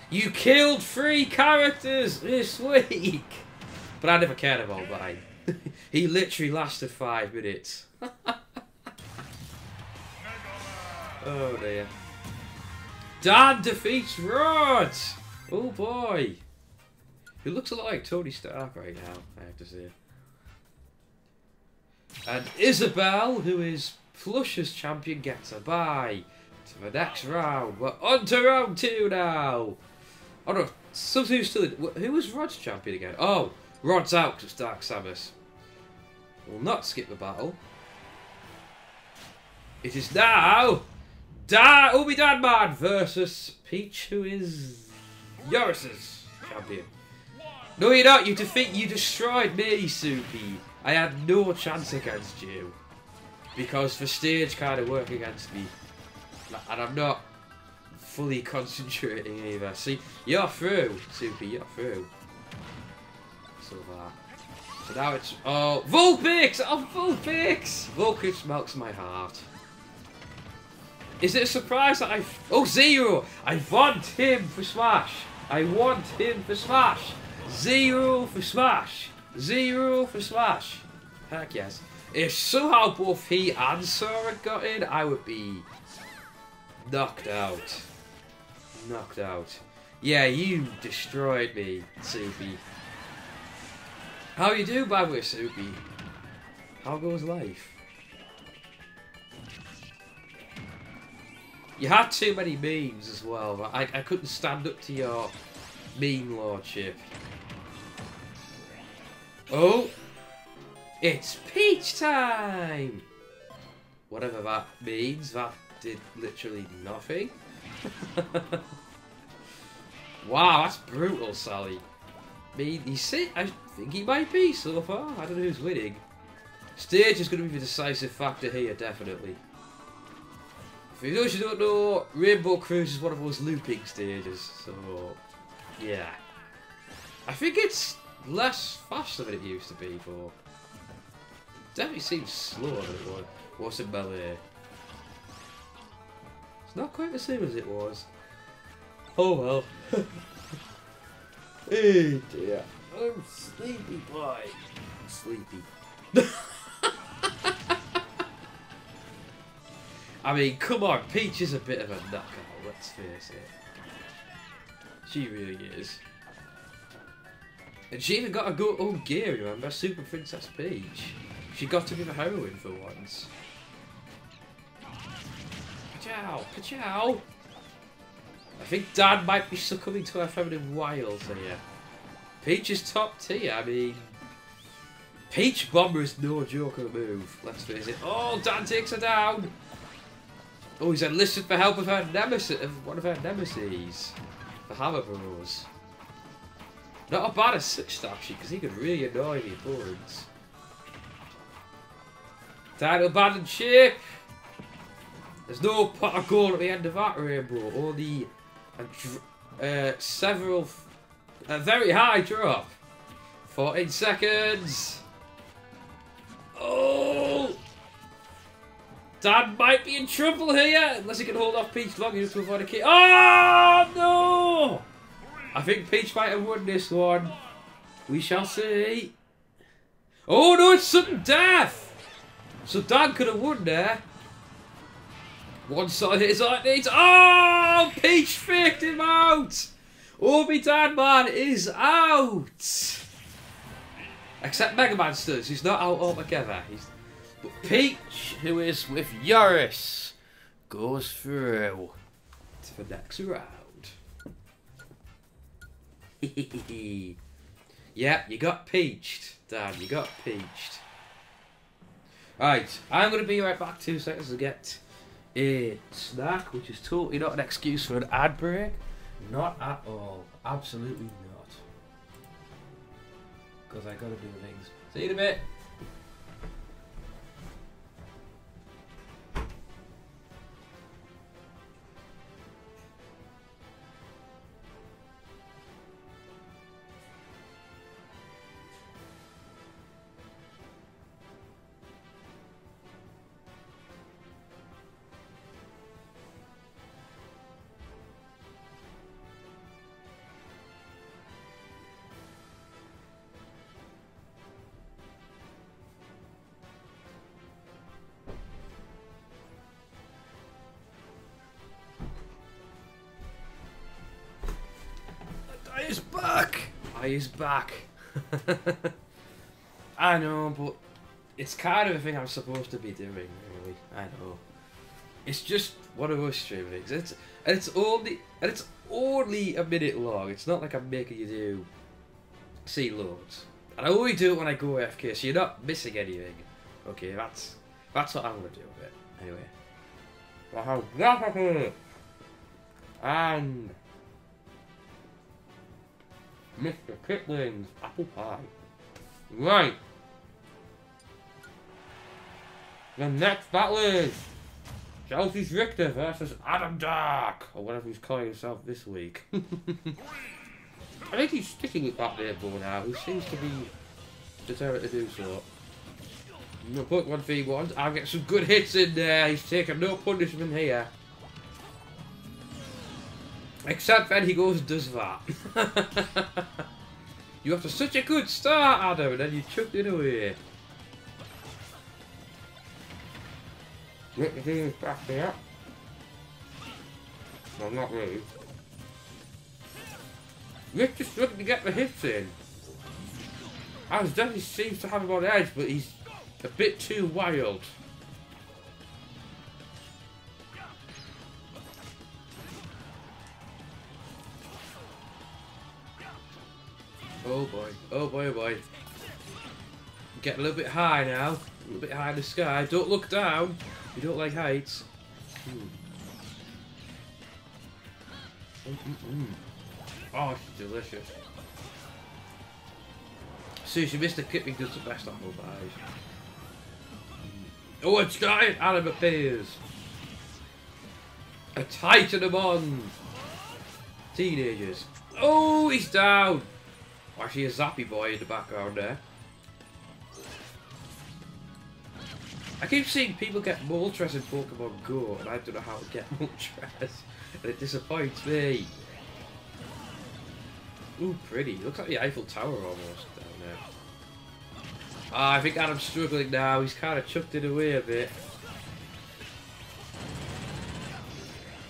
You killed three characters this week, but I never cared about mine. He literally lasted five minutes. Oh dear. Dan defeats Rod! Oh boy. He looks a lot like Tony Stark right now, I have to say. And Isabel, who is Plush's champion, gets a bye to the next round. We're on to round two now. Oh no, something still in. Who was Rod's champion again? Oh, Rod's out because it's Dark Samus. Will not skip the battle. It is now Da Ubi Dadman versus Peach, who is Yoris's champion. No, you're not. You defeat. You destroyed me, Soupy. I had no chance against you because the stage kind of worked against me, and I'm not fully concentrating either. See, you're through, Soupy. You're through. So, so now it's oh Vulpix! Oh Vulpix! Vulpix melts my heart. Is it a surprise that I oh Zero? I want him for Smash. I want him for Smash. Zero for Smash. Zero for Smash. Heck yes. If somehow both he and Sora got in, I would be knocked out. Knocked out. Yeah, you destroyed me, Soupy. How you do, by the way, Soupy? How goes life? You had too many memes as well. I, I couldn't stand up to your meme lordship. Oh! It's Peach time! Whatever that means, that did literally nothing. Wow, that's brutal, Sally. I mean, you see, I think he might be so far. I don't know who's winning. Stage is going to be the decisive factor here, definitely. For those who don't know, Rainbow Cruise is one of those looping stages, so yeah. I think it's less faster than it used to be, but definitely seems slower than it was. What's in melee? It's not quite the same as it was. Oh well. Hey dear. I'm sleepy boy. Sleepy. I mean, come on, Peach is a bit of a knockout, let's face it. She really is. And she even got a good old gear, remember? Super Princess Peach. She got to be the heroine for once. Pachow, pachow! I think Dad might be succumbing to her feminine wiles here. Peach is top tier, I mean... Peach Bomber is no joker move, let's face it. Oh, Dan takes her down! Oh, he's enlisted for help of her nemesis, of one of her nemeses. The Hammer Bros. Not a bad assist, actually, because he could really annoy the opponents. Time to abandon ship! There's no pot of gold at the end of that rainbow, only a uh, several, f a very high drop. fourteen seconds! Oh! Dad might be in trouble here, unless he can hold off Peach long enough to avoid a key. Oh no! I think Peach might have won this one. We shall see. Oh no, it's sudden death! So Dad could have won there. One side hit his eye needs. Oh! Peach faked him out! Obi Dad Man is out! Except Mega Man still, he's not out altogether. He's... But Peach, who is with Yoris, goes through to the next round. Yeah, you got peached, Dad, you got peached. Right, I'm going to be right back two seconds to get a snack, which is totally not an excuse for an ad break. Not at all. Absolutely not. Because I got to do things. See you in a bit. Is back. I is back. I know, but it's kind of a thing I'm supposed to be doing, really. I know. It's just one of those stream things. It's and it's only and it's only a minute long. It's not like I'm making you do see loads. And I only do it when I go A F K, so you're not missing anything. Okay, that's that's what I'm gonna do with it. Anyway. And Mister Kipling's apple pie. Right. The next battle is Chelsea's Richter versus Adam Dark, or whatever he's calling himself this week. I think he's sticking with that label now. He seems to be determined to do so. No Pokemon V ones. I'll get some good hits in there. He's taking no punishment here. Except then he goes and does that. You have to such a good start, Adam, and then you chucked it away. Let the thing back here. No, not really. Rick just looking to get the hits in. As Dennis seems to have him on edge, but he's a bit too wild. Oh boy, oh boy, oh boy. Get a little bit high now, a little bit high in the sky. Don't look down, you don't like heights. Mm. Mm -mm -mm. Oh, she's delicious. Seriously, Mister Kipping does the best apple pies. Oh, it's giant Adam appears. A titan among teenagers. Oh, he's down. Actually, a zappy boy in the background there. I keep seeing people get Moltres in Pokemon Go, and I don't know how to get Moltres, and it disappoints me. Ooh, pretty. Looks like the Eiffel Tower almost down there. Ah, I think Adam's struggling now. He's kind of chucked it away a bit.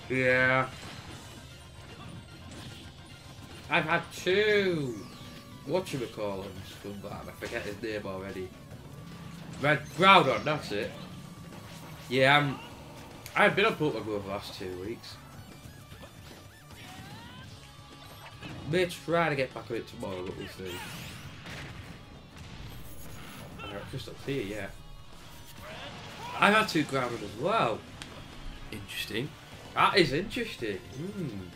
Yeah. I've had two whatchamacallums come back. I forget his name already. Red Groudon, that's it. Yeah, um, I've been on Pokemon Go the last two weeks. May try to get back on it tomorrow, but we'll see. Uh, just up here, yeah. I've had two Groudon as well. Interesting. That is interesting. Mm.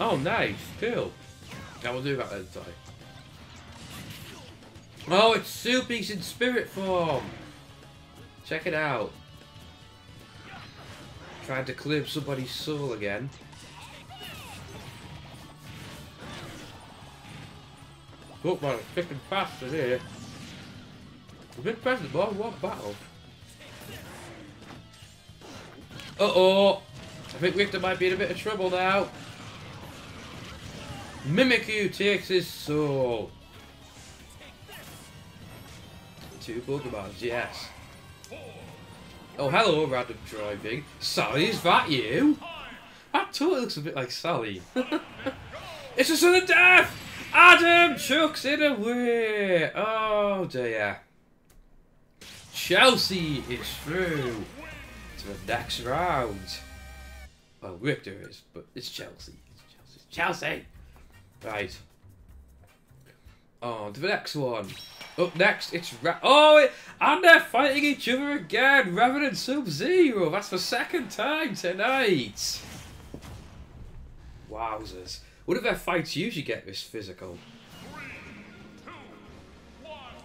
Oh, nice, cool. I will do that then, sorry. Oh, it's Soupy's in spirit form. Check it out. Trying to clear somebody's soul again. Look, man, it's thick and fast in here. I've been present more than one battle. Uh-oh. I think Richter might be in a bit of trouble now. Mimikyu takes his soul. Two Pokemons, yes. Oh, hello, random driving. Sally, is that you? That totally looks a bit like Sally. It's a son of death! Adam chucks it away! Oh dear. Chelsea is through to the next round. Well, Richter is, but it's Chelsea. It's Chelsea. It's Chelsea! Right. On to the next one. Up next, it's Ra oh, it and they're fighting each other again. Raven and Sub-Zero. That's the second time tonight. Wowzers! What if their fights usually get this physical? Three, two,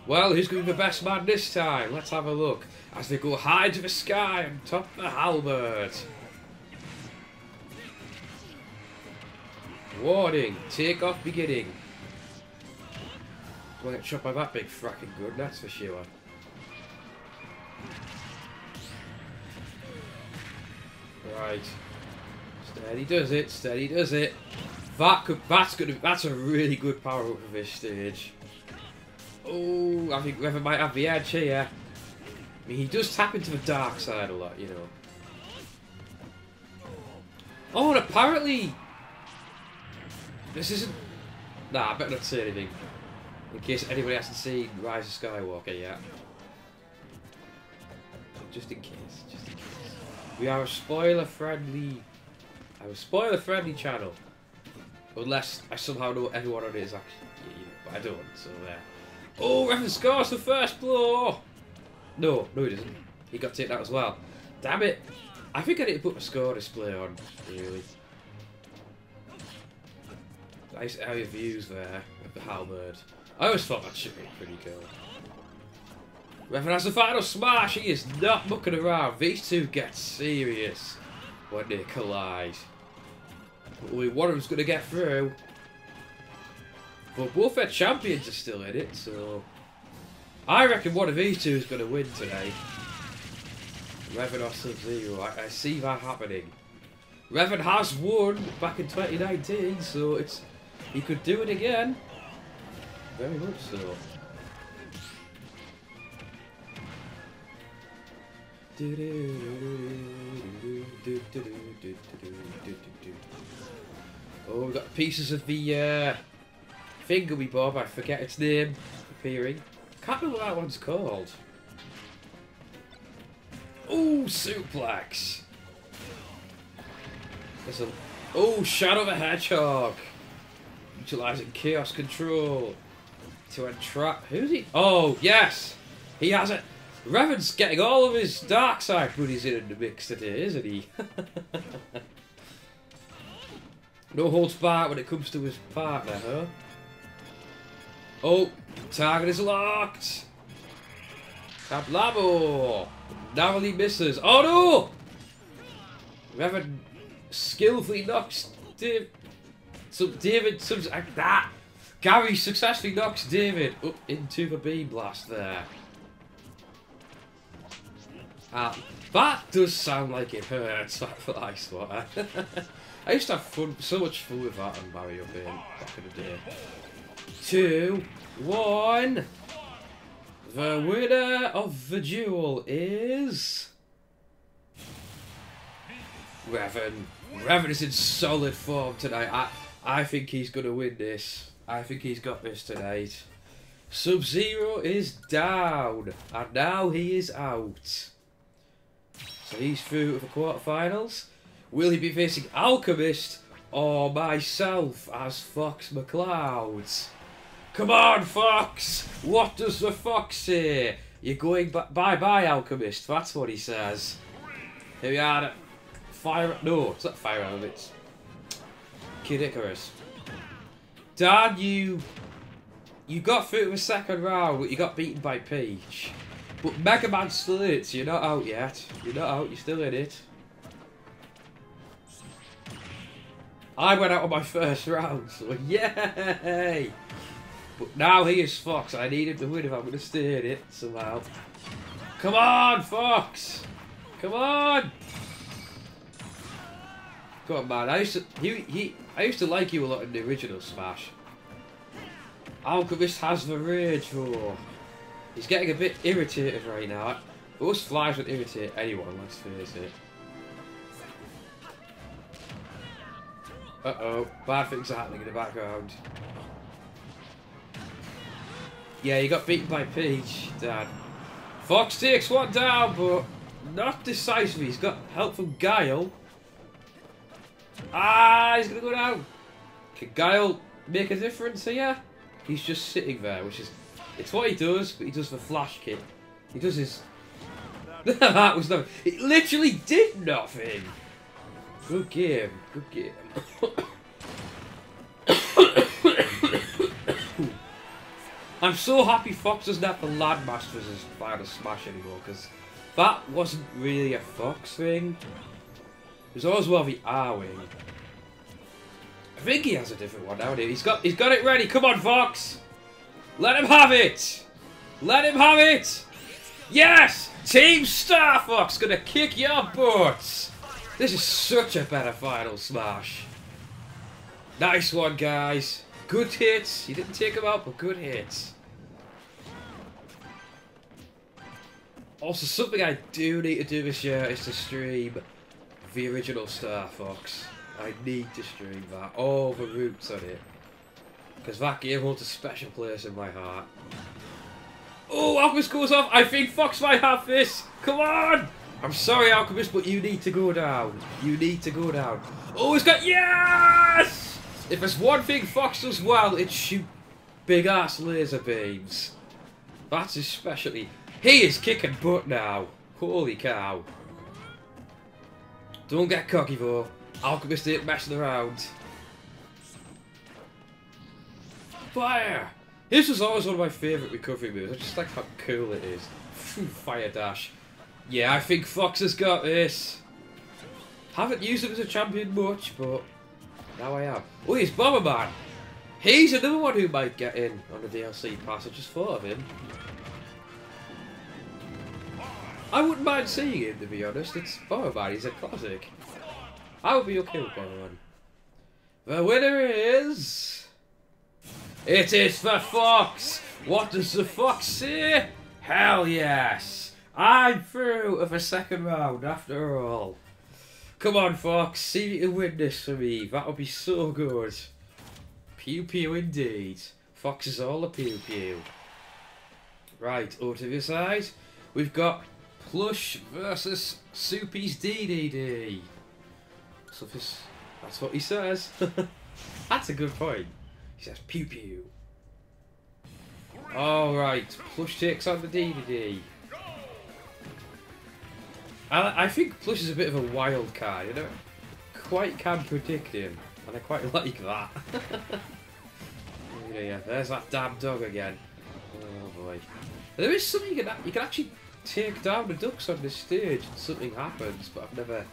well, who's going to be the best man this time? Let's have a look as they go high to the sky and top the halberd. Warning, take off beginning. Don't get shot by that big fracking gun, that's for sure. Right. Steady does it, steady does it. That could that's gonna that's a really good power up for this stage. Oh, I think Rever might have the edge here. I mean, he does tap into the dark side a lot, you know. Oh, and apparently this isn't... Nah, I better not say anything. In case anybody hasn't seen Rise of Skywalker yet. Just in case, just in case. We are a spoiler-friendly... I'm a spoiler-friendly channel. Unless I somehow know everyone on it is actually... Yeah, you know, but I don't, so there. Uh... Oh, Revan scores the first blow! No, no he doesn't. He got taken out as well. Damn it! I think I need to put my score display on, really. Nice area views there of the halberd. I always thought that should be pretty cool. Revan has the final smash. He is not mucking around. These two get serious when they collide. But only one of them's going to get through. But both their champions are still in it, so I reckon one of these two is going to win today. Revan or Sub-Zero. I, I see that happening. Revan has won back in twenty nineteen, so it's. He could do it again. Very much so. Oh, we've got pieces of the uh, finger we bought, but I forget its name, appearing. Can't remember what that one's called. Ooh, suplex! There's a... Oh, Shadow the Hedgehog! Utilising chaos control to entrap... Who's he? Oh, yes! He has it! Revan's getting all of his dark side buddies in the mix today, isn't he? No holds barred when it comes to his partner, huh? Oh, target is locked. Tablabo narrowly misses. Oh no! Revan skillfully knocks Dave, some David, some like that. Gary successfully knocks David up into the beam blast there. Ah, that does sound like it hurts, that's what I swear. I used to have fun, so much fun with that and Mario Bane back in the day. Two, one. The winner of the duel is... Revan. Revan is in solid form tonight. I, I think he's going to win this. I think he's got this tonight. Sub-Zero is down. And now he is out. So he's through to the quarterfinals. Will he be facing Alchemist or myself as Fox McCloud? Come on, Fox! What does the Fox say? You're going bye-bye, Alchemist. That's what he says. Here we are. Fire... No, it's not Fire Elements. Kid Icarus. Dan, you... You got through to the second round, but you got beaten by Peach. But Mega Man's still in it, so you're not out yet. You're not out, you're still in it. I went out on my first round, so yay! But now he is Fox, I need him to win if I'm going to stay in it somehow. Come on, Fox! Come on! Come on, man, I used to, he, he, I used to like you a lot in the original Smash. Alchemist has the rage roar. He's getting a bit irritated right now. Those flies would irritate anyone, let's face it. Uh-oh, bad things are happening in the background. Yeah, you got beaten by Peach, Dad. Fox takes one down, but not decisively. He's got help from Guile. Ah, he's going to go down. Can Guile make a difference here? He's just sitting there, which is... It's what he does, but he does the flash kick. He does his... That was nothing. It literally did nothing. Good game. Good game. I'm so happy Fox doesn't have the Landmasters as final Smash anymore, because that wasn't really a Fox thing. It was always well the R-Wing. I think he has a different one now, he's got, he's got it ready. Come on, Fox! Let him have it! Let him have it! Yes! Team Star Fox gonna kick your butts! This is such a better final Smash. Nice one, guys. Good hits. You didn't take them out, but good hits. Also, something I do need to do this year is to stream the original Star Fox. I need to stream that. All the roots on it. Because that game holds a special place in my heart. Oh, Alchemist goes off. I think Fox might have this. Come on. I'm sorry, Alchemist, but you need to go down. You need to go down. Oh, he's got... Yes! If there's one thing Fox does well, it's shoot big-ass laser beams. That's his specialty. He is kicking butt now. Holy cow. Don't get cocky, though. Alchemist ain't messing around. Fire! This was always one of my favourite recovery moves. I just like how cool it is. Fire dash. Yeah, I think Fox has got this. Haven't used him as a champion much, but now I am. Oh, he's Bomberman. He's another one who might get in on the D L C pass. I just thought of him. I wouldn't mind seeing him, to be honest. It's Bomberman. He's a classic. I would be okay with Bomberman. The winner is... It is the Fox. What does the Fox say? Hell yes. I'm through of a second round after all. Come on, Fox, see if you can win this for me. That would be so good. Pew pew indeed. Fox is all a pew pew. Right, over to the side. We've got Plush versus Soupy's D D D. So this, that's what he says. That's a good point. He says pew pew. Alright, Plush takes on the D D D. I, I think Plush is a bit of a wild card, you know? Quite can predict him, and I quite like that. yeah, yeah, there's that damn dog again. Oh boy. There is something you can, you can actually take down the ducks on this stage and something happens, but I've never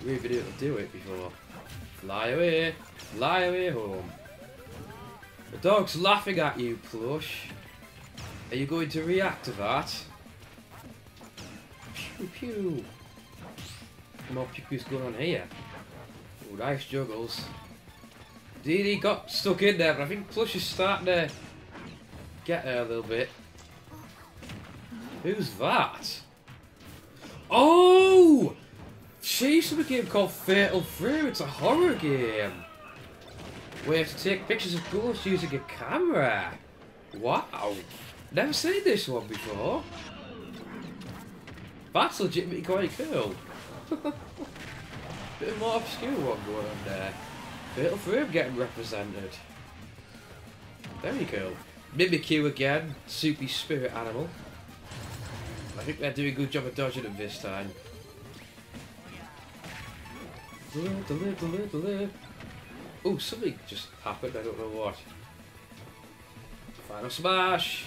really been able to do it before. Fly away, fly away home. The dog's laughing at you, Plush. Are you going to react to that? Pew pew. More pew pew's going on here. Oh, nice juggles. D D got stuck in there, but I think Plush is starting to get her a little bit. Who's that? Oh! She's from a game called Fatal Frame. It's a horror game. We have to take pictures of ghosts using a camera. Wow. Never seen this one before. That's legitimately quite cool. Bit of more obscure one going on there. Fatal Frame getting represented. Very cool. Mimikyu again, Soupy spirit animal. I think they're doing a good job of dodging them this time. Oh, something just happened, I don't know what. Final smash!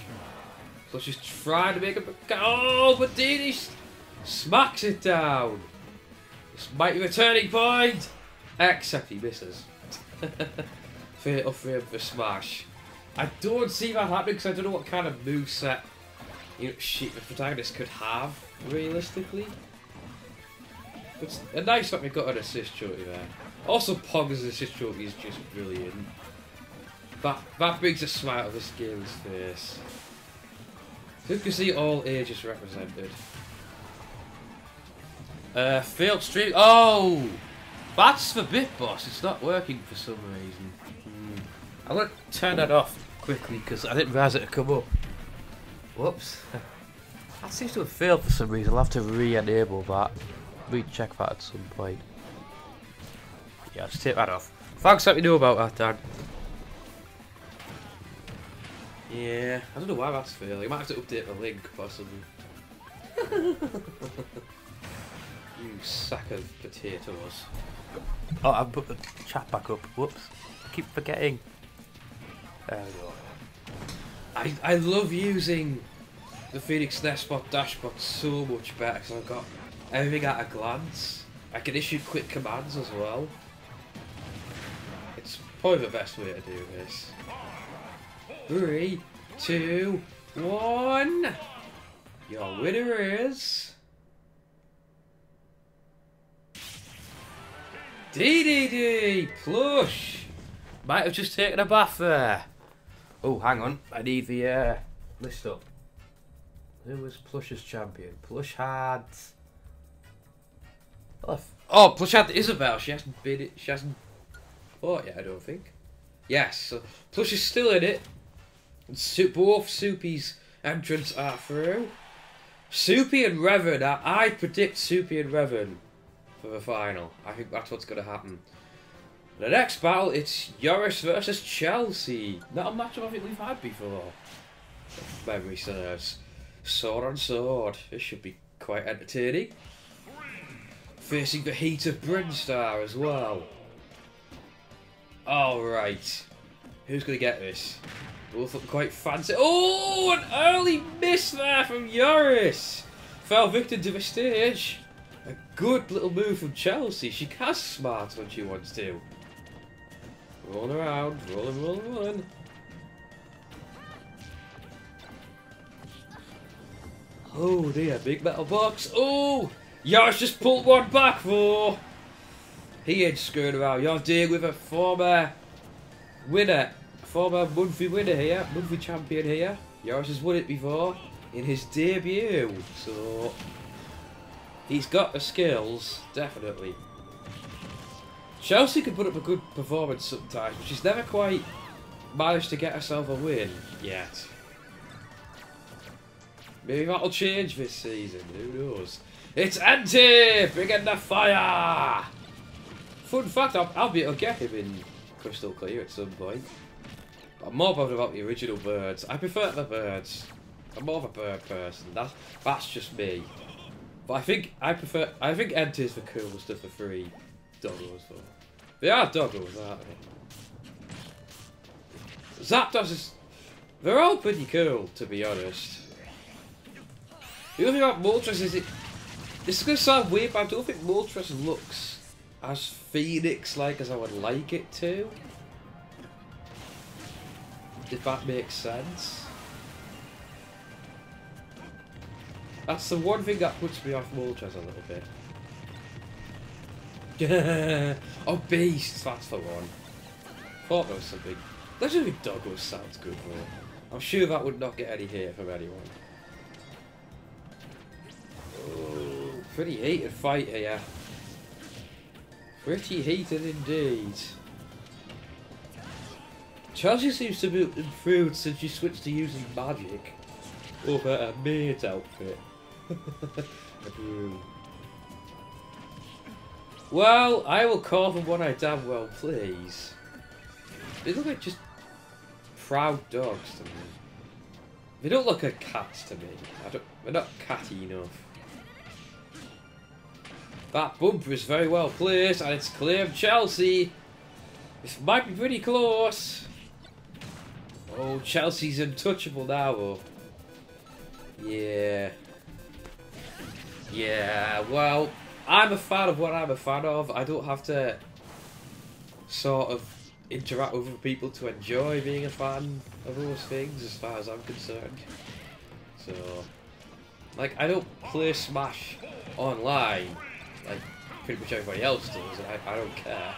So she's trying to make a... Oh, but D D smacks it down! This might be a turning point! Except he misses. Fatal Frame for smash. I don't see that happening because I don't know what kind of moveset you know, she, the protagonist could have, realistically. But a nice that we got an assist trophy there. Also, Pog's assist trophy is just brilliant. That, that brings a smile to this game's face. Who can see all ages represented? Uh, failed stream. Oh! That's the bit boss. It's not working for some reason. Mm. I'm going to turn that off quickly because I didn't realise it would come up. Whoops. That seems to have failed for some reason. I'll have to re-enable that. Recheck that at some point. Yeah, I'll just take that off. Thanks for letting me know about that, Dad. Yeah, I don't know why that's failing. You might have to update the link, possibly. You sack of potatoes. Oh, I've put the chat back up. Whoops. I keep forgetting. There we go. I, I love using the Phoenix Nest Bot Dashbot so much better because I've got everything at a glance. I can issue quick commands as well. It's probably the best way to do this. Three, two, one. Your winner is D D D Plush. Might have just taken a bath there. Oh, hang on. I need the uh, list up. Who was Plush's champion? Plush had. Oh, Plush had Isabel. She hasn't been it. She hasn't. Oh yeah, I don't think. Yes, so Plush is still in it. Both Soupy's entrants are through. Soupy and Revan, are, I predict Soupy and Revan for the final. I think that's what's going to happen. The next battle, it's Yoris versus Chelsea. Not a matchup I think we've had before. If memory serves. Sword on sword. This should be quite entertaining. Facing the heat of Brinstar as well. Alright. Who's going to get this? Both look quite fancy. Oh, an early miss there from Yoris. Fell victim to the stage. A good little move from Chelsea. She casts smart when she wants to. Rolling around, rolling, rolling, rolling. Oh dear, big metal box. Oh, Yoris just pulled one back though. He ain't screwing around. You're dealing with a former winner. Former monthly winner here, monthly champion here. Yoris has won it before. in his debut, so he's got the skills, definitely. Chelsea can put up a good performance sometimes, but she's never quite managed to get herself a win yet. Maybe that'll change this season, who knows. It's Ante! Bring in the fire! Fun fact, I'll, I'll be able to get him in Crystal Clear at some point. But I'm more bothered about the original birds. I prefer the birds. I'm more of a bird person. That's, that's just me. But I think I prefer... I think Ante is the coolest of the three doggos though. They are doggos, aren't they? Zapdos is... They're all pretty cool, to be honest. The only thing about Moltres is it... This is going to sound weird, but I don't think Moltres looks as Phoenix-like as I would like it to. If that makes sense. That's the one thing that puts me off Moltres a little bit. Yeah. Oh, Beasts, that's the one. Thought there was something. Legendary Doggos sounds good though. I'm sure that would not get any hate from anyone. Oh, pretty heated fight here. Pretty heated indeed. Chelsea seems to be improved since she switched to using magic over a maid's outfit. Well, I will call them what I damn well please. They look like just proud dogs to me. They don't look like cats to me. I don't, they're not catty enough. That bumper is very well placed and it's claimed Chelsea. This might be pretty close. Oh, Chelsea's untouchable now though. Yeah. Yeah, well, I'm a fan of what I'm a fan of. I don't have to sort of interact with other people to enjoy being a fan of those things as far as I'm concerned. So, like, I don't play Smash online like pretty much everybody else does, and I, I don't care.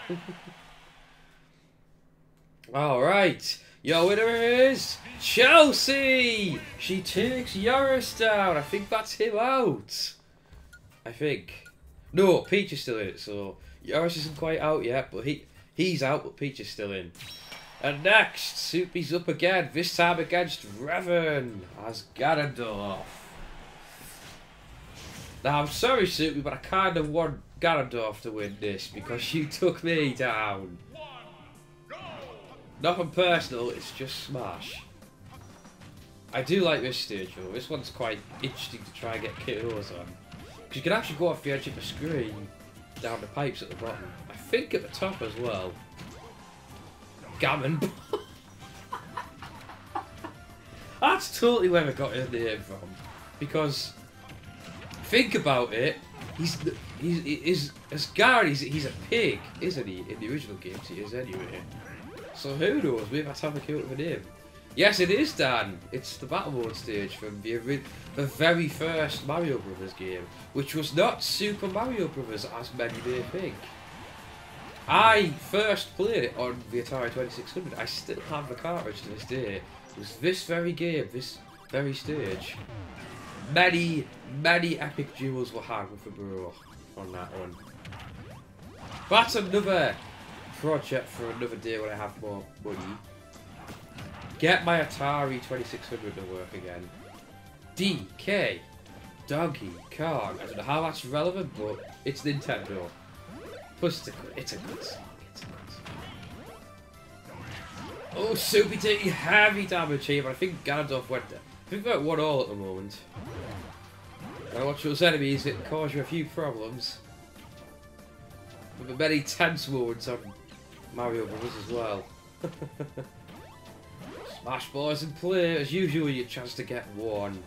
Alright, your winner is Chelsea! She takes Yoris down. I think that's him out. I think. No, Peach is still in it, so Yoris isn't quite out yet, but he he's out, but Peach is still in. And next, Soupy's up again, this time against Revan as Ganondorf. Now, I'm sorry, Soupy, but I kind of want Ganondorf to win this because you took me down. Nothing personal, it's just Smash. I do like this stage though, this one's quite interesting to try and get K Os on. Because you can actually go off the edge of the screen down the pipes at the bottom. I think at the top as well. Gammon. That's totally where I got his name from. Because, think about it, he's, he's, he's as Gary's, he's a pig, isn't he? In the original games he is anyway. So who knows, maybe that's how we came up with a name. Yes it is, Dan! It's the battle mode stage from the, the very first Mario Brothers game, which was not Super Mario Brothers as many may think. I first played it on the Atari twenty-six hundred, I still have the cartridge to this day. It was this very game, this very stage. Many, many epic duels were had with the bro on that one. That's another project for another day when I have more money. Get my Atari twenty-six hundred to work again. D K, Donkey Kong. I don't know how that's relevant, but it's Nintendo. Plus, it's a good, it's a good song. It's a good song. Oh, Soupy taking heavy damage here, but I think Ganondorf went there. I think we're at one all at the moment. Now watch those enemies, it can cause you a few problems. But the many tense moments on Mario Brothers as well. Smash Bros in play, as usual, your chance to get one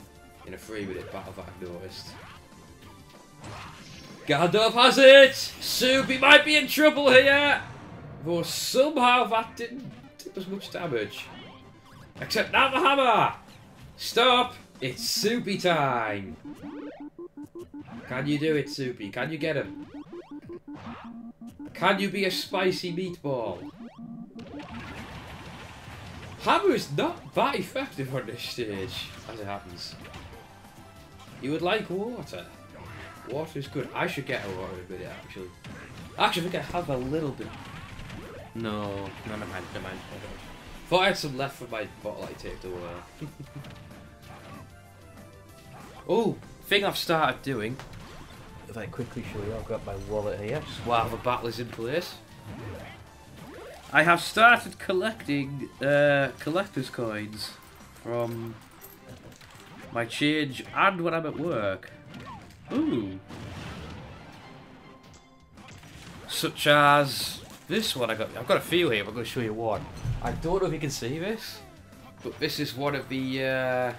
in a three minute battle that I've noticed. Ganondorf has it! Soupy might be in trouble here! Though somehow that didn't do as much damage. Except now the hammer! Stop! It's Soupy time! Can you do it, Soupy? Can you get him? Can you be a spicy meatball? Hammer is not that effective on this stage, as it happens. You would like water. Water is good. I should get a water video, actually. Actually, I think I have a little bit. No, no, never mind, never mind. Thought I had some left for my bottle I taped away. Oh, thing I've started doing. If I quickly show you, I've got my wallet here. Just while the battle is in place. I have started collecting uh, collector's coins from my change and when I'm at work. Ooh. Such as this one I got. I've got a few here, but I'm going to show you one. I don't know if you can see this, but this is one of the... Uh,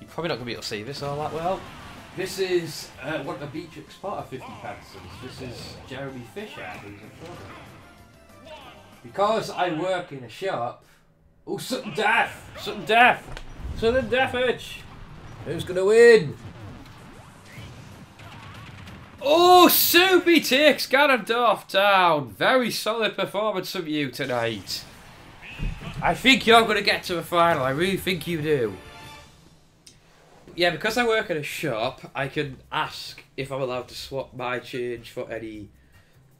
you're probably not going to be able to see this all that well. This is uh, one of the Beach Exporter fifty pencils. This is Jeremy Fisher, who's in front of me. Because I work in a shop... Oh, sudden death! Sudden death! Sudden death edge! Who's going to win? Oh, Subi takes Ganondorf down! Very solid performance from you tonight. I think you're going to get to the final. I really think you do. Yeah, because I work in a shop, I can ask if I'm allowed to swap my change for any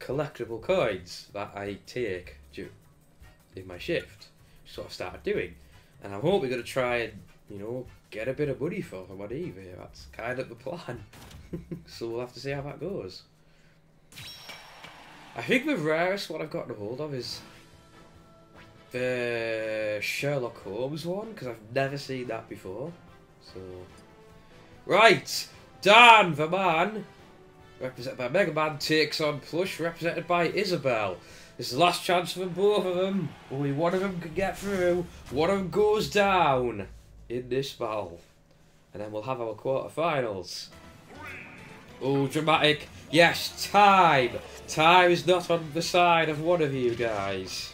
collectible coins that I take in my shift. That's what I've started doing. And I'm hoping going to try and, you know, get a bit of money for them on eBay. That's kind of the plan. So we'll have to see how that goes. I think the rarest one I've gotten a hold of is the Sherlock Holmes one, because I've never seen that before. So... Right! Dan, the man, represented by Mega Man, takes on Plush, represented by Isabel. This is the last chance for both of them. Only one of them can get through. One of them goes down in this battle. And then we'll have our quarterfinals. Oh, dramatic. Yes, time. Time is not on the side of one of you guys.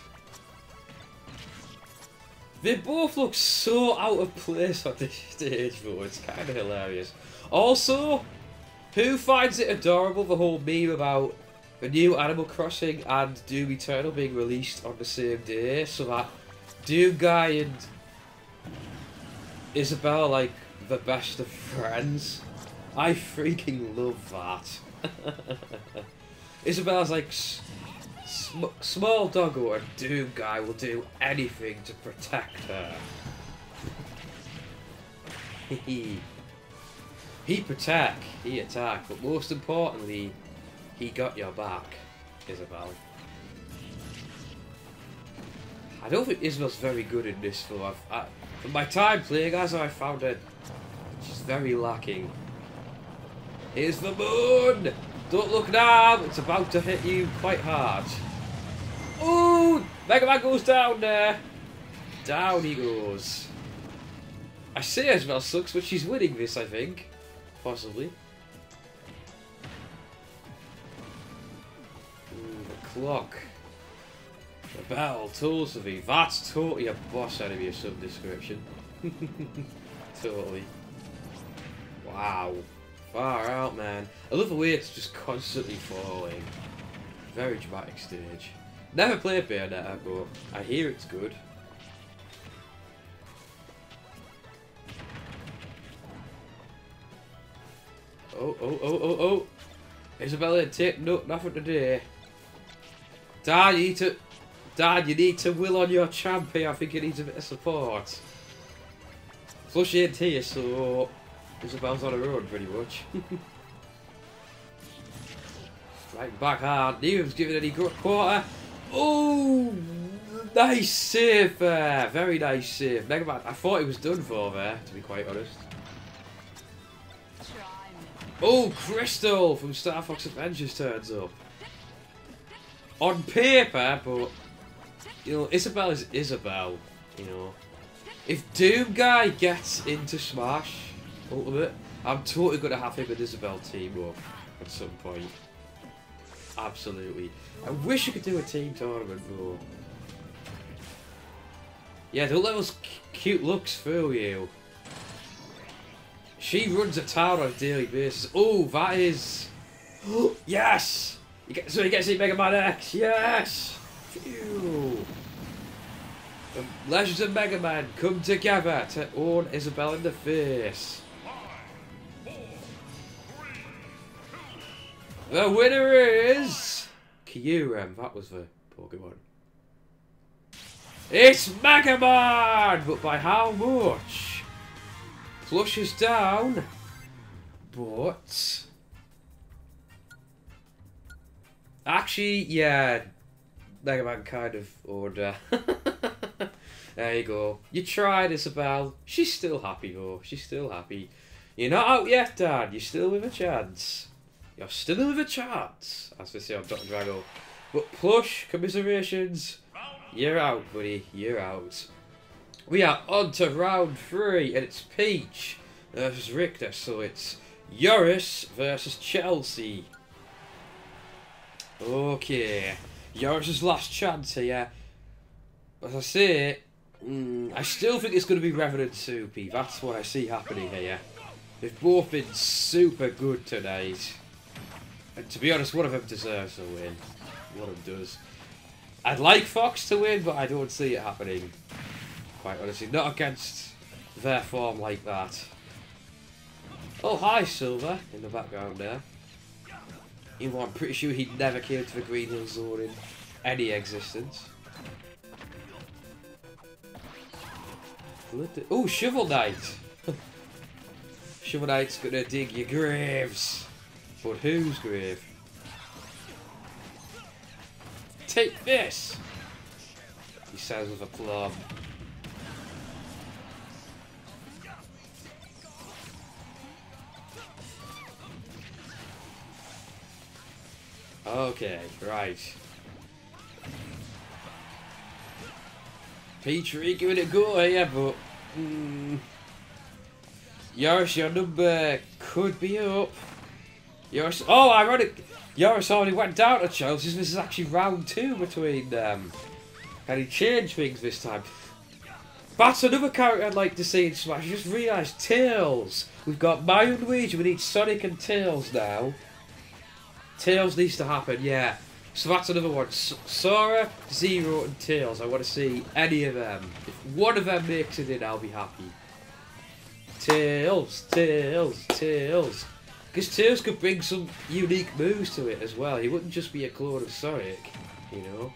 They both look so out of place on this stage, though. It's kind of hilarious. Also, who finds it adorable, the whole meme about the new Animal Crossing and Doom Eternal being released on the same day, so that Doom Guy and Isabel are like the best of friends? I freaking love that. Isabel's like, sm small doggo and Doom Guy will do anything to protect her. He protect, he attack, but most importantly, he got your back, Isabel. I don't think Isabel's very good in this, though. I've, I, from my time playing as I found it, she's very lacking. Here's the moon! Don't look now, it's about to hit you quite hard. Ooh! Mega Man goes down there! Down he goes. I say Isabel sucks, but she's winning this, I think. Possibly. Ooh, the clock. The bell, tools of thee. That's totally a boss enemy of some description. Totally. Wow. Far out, man. I love the way it's just constantly falling. Very dramatic stage. Never played Bayonetta, but I hear it's good. Oh, oh, oh, oh, oh. Isabella, take note, nothing today. Dad, you need to... Dad, you need to will on your champ here. I think you need a bit of support. Flush ain't here, so... Isabel's on her own, pretty much. Right back hard. Needham's giving any quarter. Oh! Nice save there. Very nice save. Mega Man, I thought it was done for there, to be quite honest. Oh, Crystal from Star Fox Adventures turns up. On paper, but... You know, Isabel is Isabel, you know. If Doom Guy gets into Smash... Ultimate, I'm totally going to have him and Isabel team up at some point. Absolutely. I wish I could do a team tournament though. Yeah, don't let those cute looks fool you. She runs a town on a daily basis. Oh, that is... Yes! You get, so you get to see Mega Man X. Yes! Phew! The Legends of Mega Man come together to own Isabel in the face. The winner is Kyurem. That was the Pokemon. It's Mega Man! But by how much? Plush is down. But actually, yeah, Mega Man kind of order. There you go. You tried, Isabel. She's still happy though. She's still happy. You're not out yet, Dad. You're still with a chance. You're still with a chance, as they say on Doctor Drago. But Plush, commiserations, you're out, buddy. You're out. We are on to round three, and it's Peach versus Richter. So it's Yoris versus Chelsea. Okay, Yoris' last chance here. As I say, mm, I still think it's going to be Revenant Soupy. That's what I see happening here. They've both been super good tonight. And to be honest, one of them deserves a win. One of them does. I'd like Fox to win, but I don't see it happening. Quite honestly, not against their form like that. Oh, hi, Silver, in the background there. You know, I'm pretty sure he never came to the Green Hill Zone in any existence. Oh, Shovel Knight! Shovel Knight's gonna dig your graves. But whose grave? Take this! He says with a plum. Okay, right. Peach are giving it a go here, but mm, Yoris, your number could be up. Yoris, oh, ironic. Yoris already went down to Chelsea. This is actually round two between them. Can he change things this time? That's another character I'd like to see in Smash. I just realised Tails. We've got Mario and Luigi. We need Sonic and Tails now. Tails needs to happen, yeah. So that's another one. Sora, Zero, and Tails. I want to see any of them. If one of them makes it in, I'll be happy. Tails, Tails, Tails. Because Tails could bring some unique moves to it as well. He wouldn't just be a clone of Sonic, you know.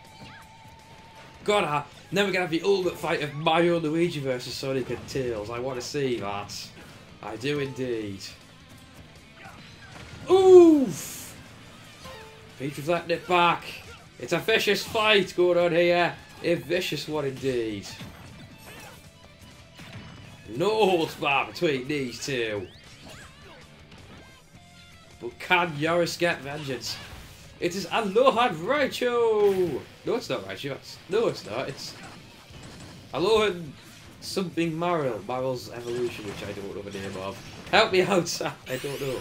God, I, then we're going to have the ultimate fight of Mario and Luigi versus Sonic and Tails. I want to see that. I do indeed. Oof! Peach reflecting it back. It's a vicious fight going on here. A vicious one indeed. No holds barred between these two. But can Yoris get vengeance? It is Alohan Raichu! No, it's not Raichu. It's, no, it's not. It's Alohan something Marill. Marill's evolution, which I don't know the name of. Help me out, Sam. I don't know.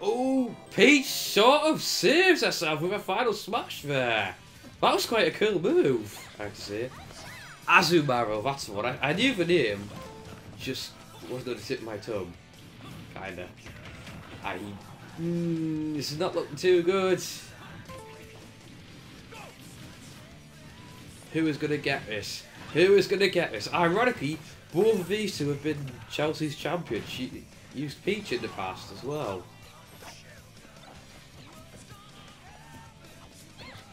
Oh, Peach sort of saves herself with a final smash there. That was quite a cool move, I have to say. Azumarill, that's the one. I, I knew the name, just wasn't on the tip of my tongue. Kinda. I. Mm, this is not looking too good. Who is going to get this? Who is going to get this? Ironically, both of these two have been Chelsea's champions. She used Peach in the past as well.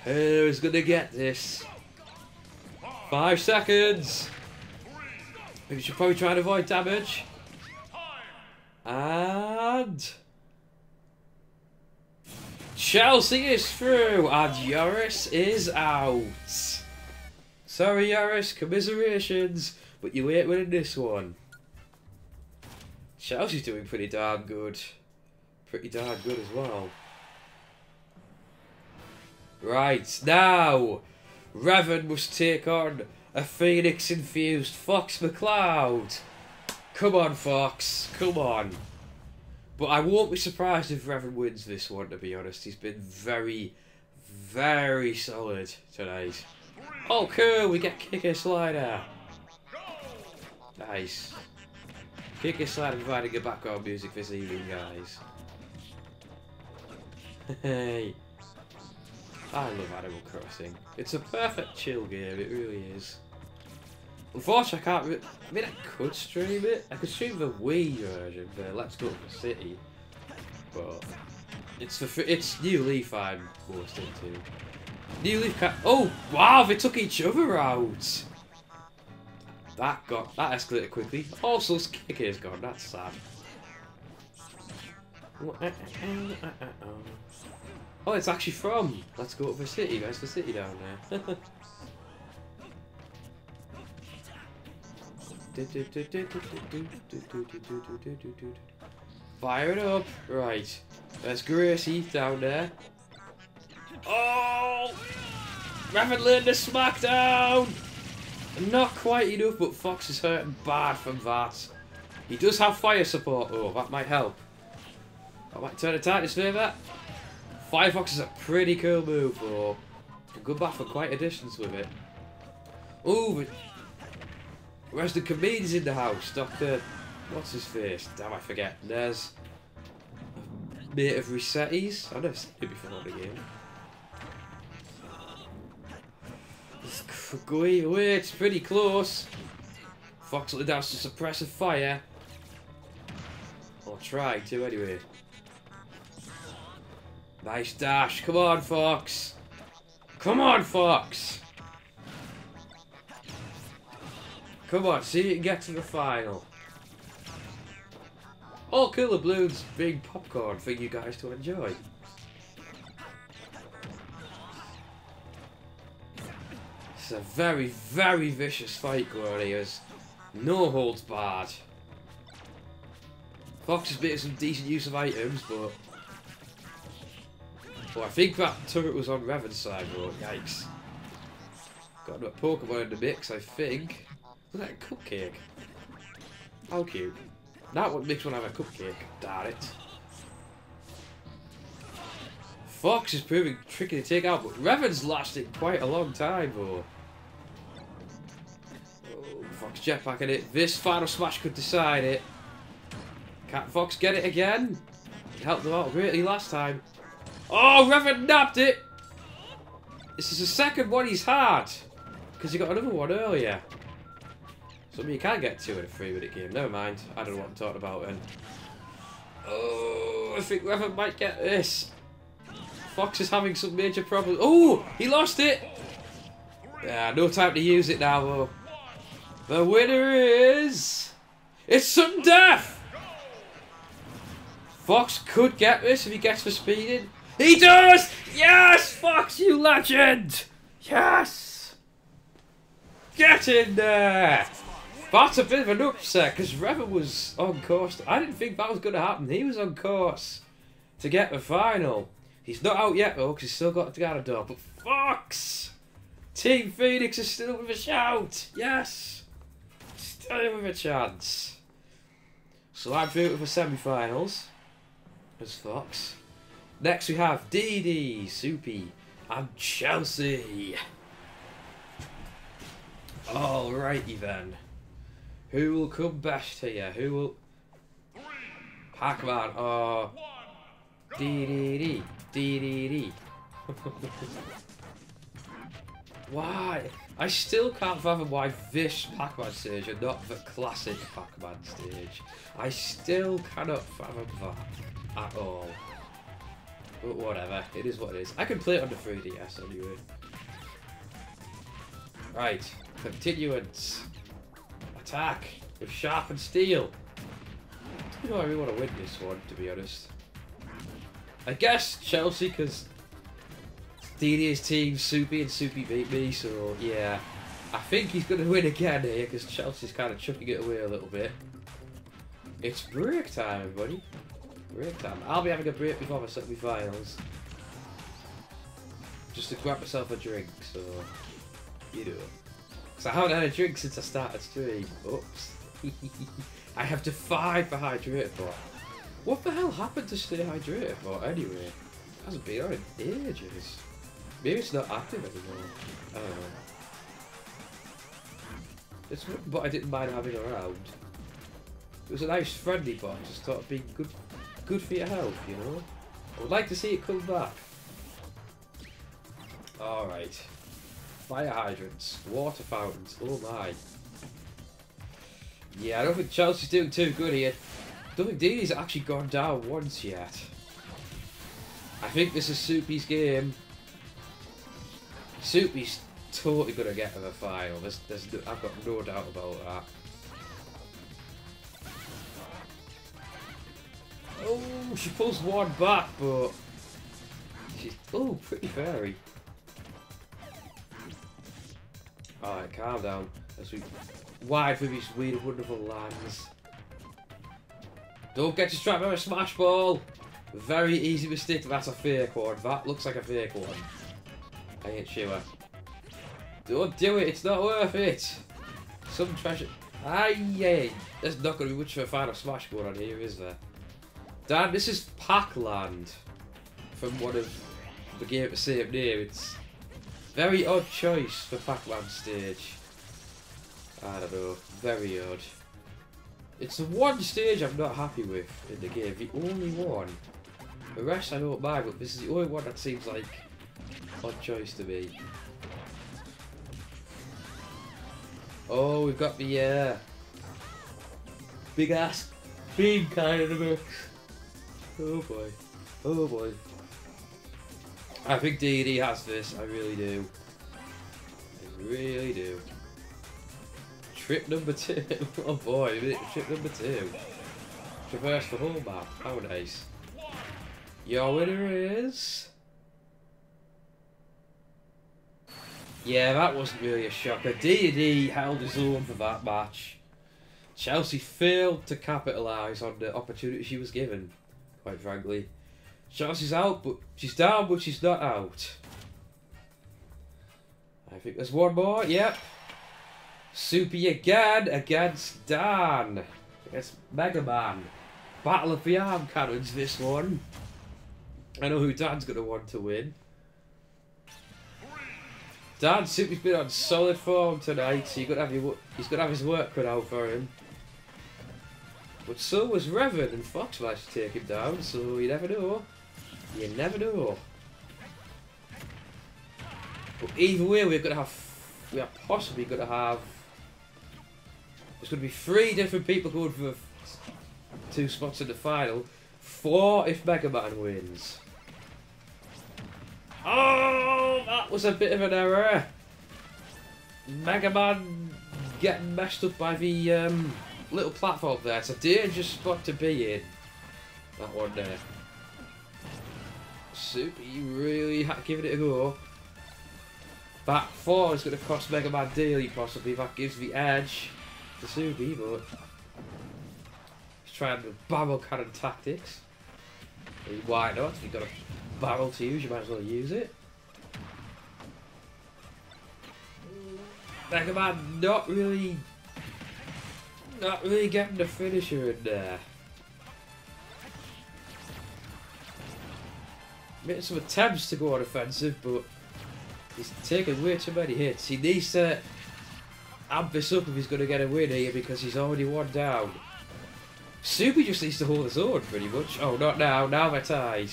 Who's gonna get this? Five seconds. Maybe we should probably try and avoid damage. And Chelsea is through, and Yoris is out. Sorry, Yoris, commiserations, but you ain't winning this one. Chelsea's doing pretty darn good. Pretty darn good as well. Right, now, Revan must take on a Phoenix-infused Fox McCloud. Come on, Fox, come on. But I won't be surprised if Revan wins this one, to be honest. He's been very, very solid tonight. Oh, cool, we get Kicker Slider. Nice. Kicker Slider providing a background music this evening, guys. Hey. I love Animal Crossing. It's a perfect chill game, it really is. Unfortunately, I can't re I mean, I could stream it. I could stream the Wii version, the Let's Go to the City. But It's the it's New Leaf I'm forced into. New Leaf can't. Oh wow! They took each other out. That got that escalated quickly. Also, Kicker is gone. That's sad. Oh, it's actually from. Let's go up the city. There's the city down there. Fire it up. Right. There's Gracie down there. Oh! Raven learned the smackdown! Not quite enough, but Fox is hurting bad from that. He does have fire support, though. That might help. That might turn a tide to save that. Firefox is a pretty cool move, though. Good back for quite a distance with it. Ooh! Where's the comedians in the house? Doctor. What's his face? Damn, I forget. There's a mate of Resetties. I've never seen it before on the game. Wait, it's pretty close. Fox let down some suppressive fire. Or try to, anyway. Nice dash. Come on, Fox. Come on, Fox. Come on, see if you can get to the final. Oh, Killer Bloom's big popcorn for you guys to enjoy. It's a very, very vicious fight, Warriors. No holds barred. Fox has made some decent use of items, but... Oh, I think that turret was on Revan's side, though. Yikes. Got a Pokemon in the mix, I think. Look at that cupcake. How cute. That would make one have a cupcake. Darn it. Fox is proving tricky to take out, but Revan's lasted quite a long time, though. Oh, Fox jetpack in it. This final smash could decide it. Can Fox get it again? It helped them out greatly last time. Oh, Revan nabbed it! This is the second one he's had. Because he got another one earlier. Something you can get to in a three minute game. Never mind. I don't know what I'm talking about then. Oh, I think Revan might get this. Fox is having some major problems. Oh, he lost it. Yeah, no time to use it now, though. The winner is... It's Sudden Death! Fox could get this if he gets for speeding. He does! Yes, Fox, you legend! Yes! Get in there! That's a bit of an upset, because Revan was on course. I didn't think that was going to happen. He was on course to get the final. He's not out yet, though, because he's still got to get a door. But Fox! Team Phoenix is still with a shout! Yes! Still with a chance. So I'm through with the semi-finals. As Fox. Next we have Dee Dee, Soupy, and Chelsea. Alrighty then. Who will come best here? Who will... Pac-Man or... Dee Dee Dee. Dee Dee Dee. Why? I still can't fathom why this Pac-Man stage and not the classic Pac-Man stage. I still cannot fathom that at all. But whatever, it is what it is. I can play it on the three D S anyway. Right, continuance. Attack with sharpened steel. I don't really want to win this one, to be honest. I guess Chelsea, because D D's team Soupy and Soupy beat me, so yeah. I think he's going to win again here, because Chelsea's kind of chucking it away a little bit. It's break time, everybody. Break time. I'll be having a break before my semi-finals. Just to grab myself a drink, so, you know. Because I haven't had a drink since I started stream. Oops. I have defied the hydrate bar. What the hell happened to stay hydrated for anyway? It hasn't been on in ages. Maybe it's not active anymore. I don't know. It's one, but I didn't mind having around. It was a nice friendly box. Just thought it'd be good, good for your health, you know. I would like to see it come back. All right. Fire hydrants, water fountains. Oh my. Yeah, I don't think Chelsea's doing too good here. I don't think Dee Dee's actually gone down once yet. I think this is Soupy's game. Soupy's totally gonna get to the final. There's, there's, no, I've got no doubt about that. Oh, she pulls one back, but she's oh pretty fairy. All right, calm down as we wide through these weird, wonderful lands. Don't get distracted by a smash ball. Very easy mistake. That's a fake one. That looks like a fake one. I ain't sure. Don't do it. It's not worth it. Some treasure. Aye, yeah. There's not going to be much of a final smash going on here, is there? Dan, this is Pac-Land from one of the game at the same name. It's very odd choice for Pac-Land stage. I don't know, very odd. It's the one stage I'm not happy with in the game, the only one. The rest I don't mind, but this is the only one that seems like odd choice to me. Oh, we've got the uh, big ass beam kind of mix. Oh boy, oh boy. I think D and D has this, I really do. I really do. Trip number two, oh boy, trip number two. Traverse the whole map, how nice. Your winner is... Yeah, that wasn't really a shocker. D and D held his own for that match. Chelsea failed to capitalise on the opportunity she was given. Quite frankly, Chelsea's out, but she's down, but she's not out. I think there's one more. Yep, Soupy again against Dan. Against Mega Man. Battle of the arm cannons. This one. I know who Dan's gonna want to win. Dan Soupy's been on solid form tonight, so you gotta have your he's gonna have his work cut out for him. But so was Revan, and Fox managed to take him down, so you never know. You never know. But either way, we're gonna have, we are possibly gonna have, there's gonna be three different people going for two spots in the final. Four if Mega Man wins. Oh, that was a bit of an error. Mega Man getting messed up by the um, little platform there. It's a dangerous spot to be in. That one there. Soupy really had given it a go. That four is going to cost Mega Man dearly, possibly. That gives the edge to Soupy, but he's trying the barrel cannon tactics. Why not? You've got a barrel to use, you might as well use it. Mega Man not really, not really getting the finisher in there. Made some attempts to go on offensive, but he's taken way too many hits. He needs to amp this up if he's going to get a win here, because he's already one down. Soupy just needs to hold his own, pretty much. Oh, not now. Now they're tied.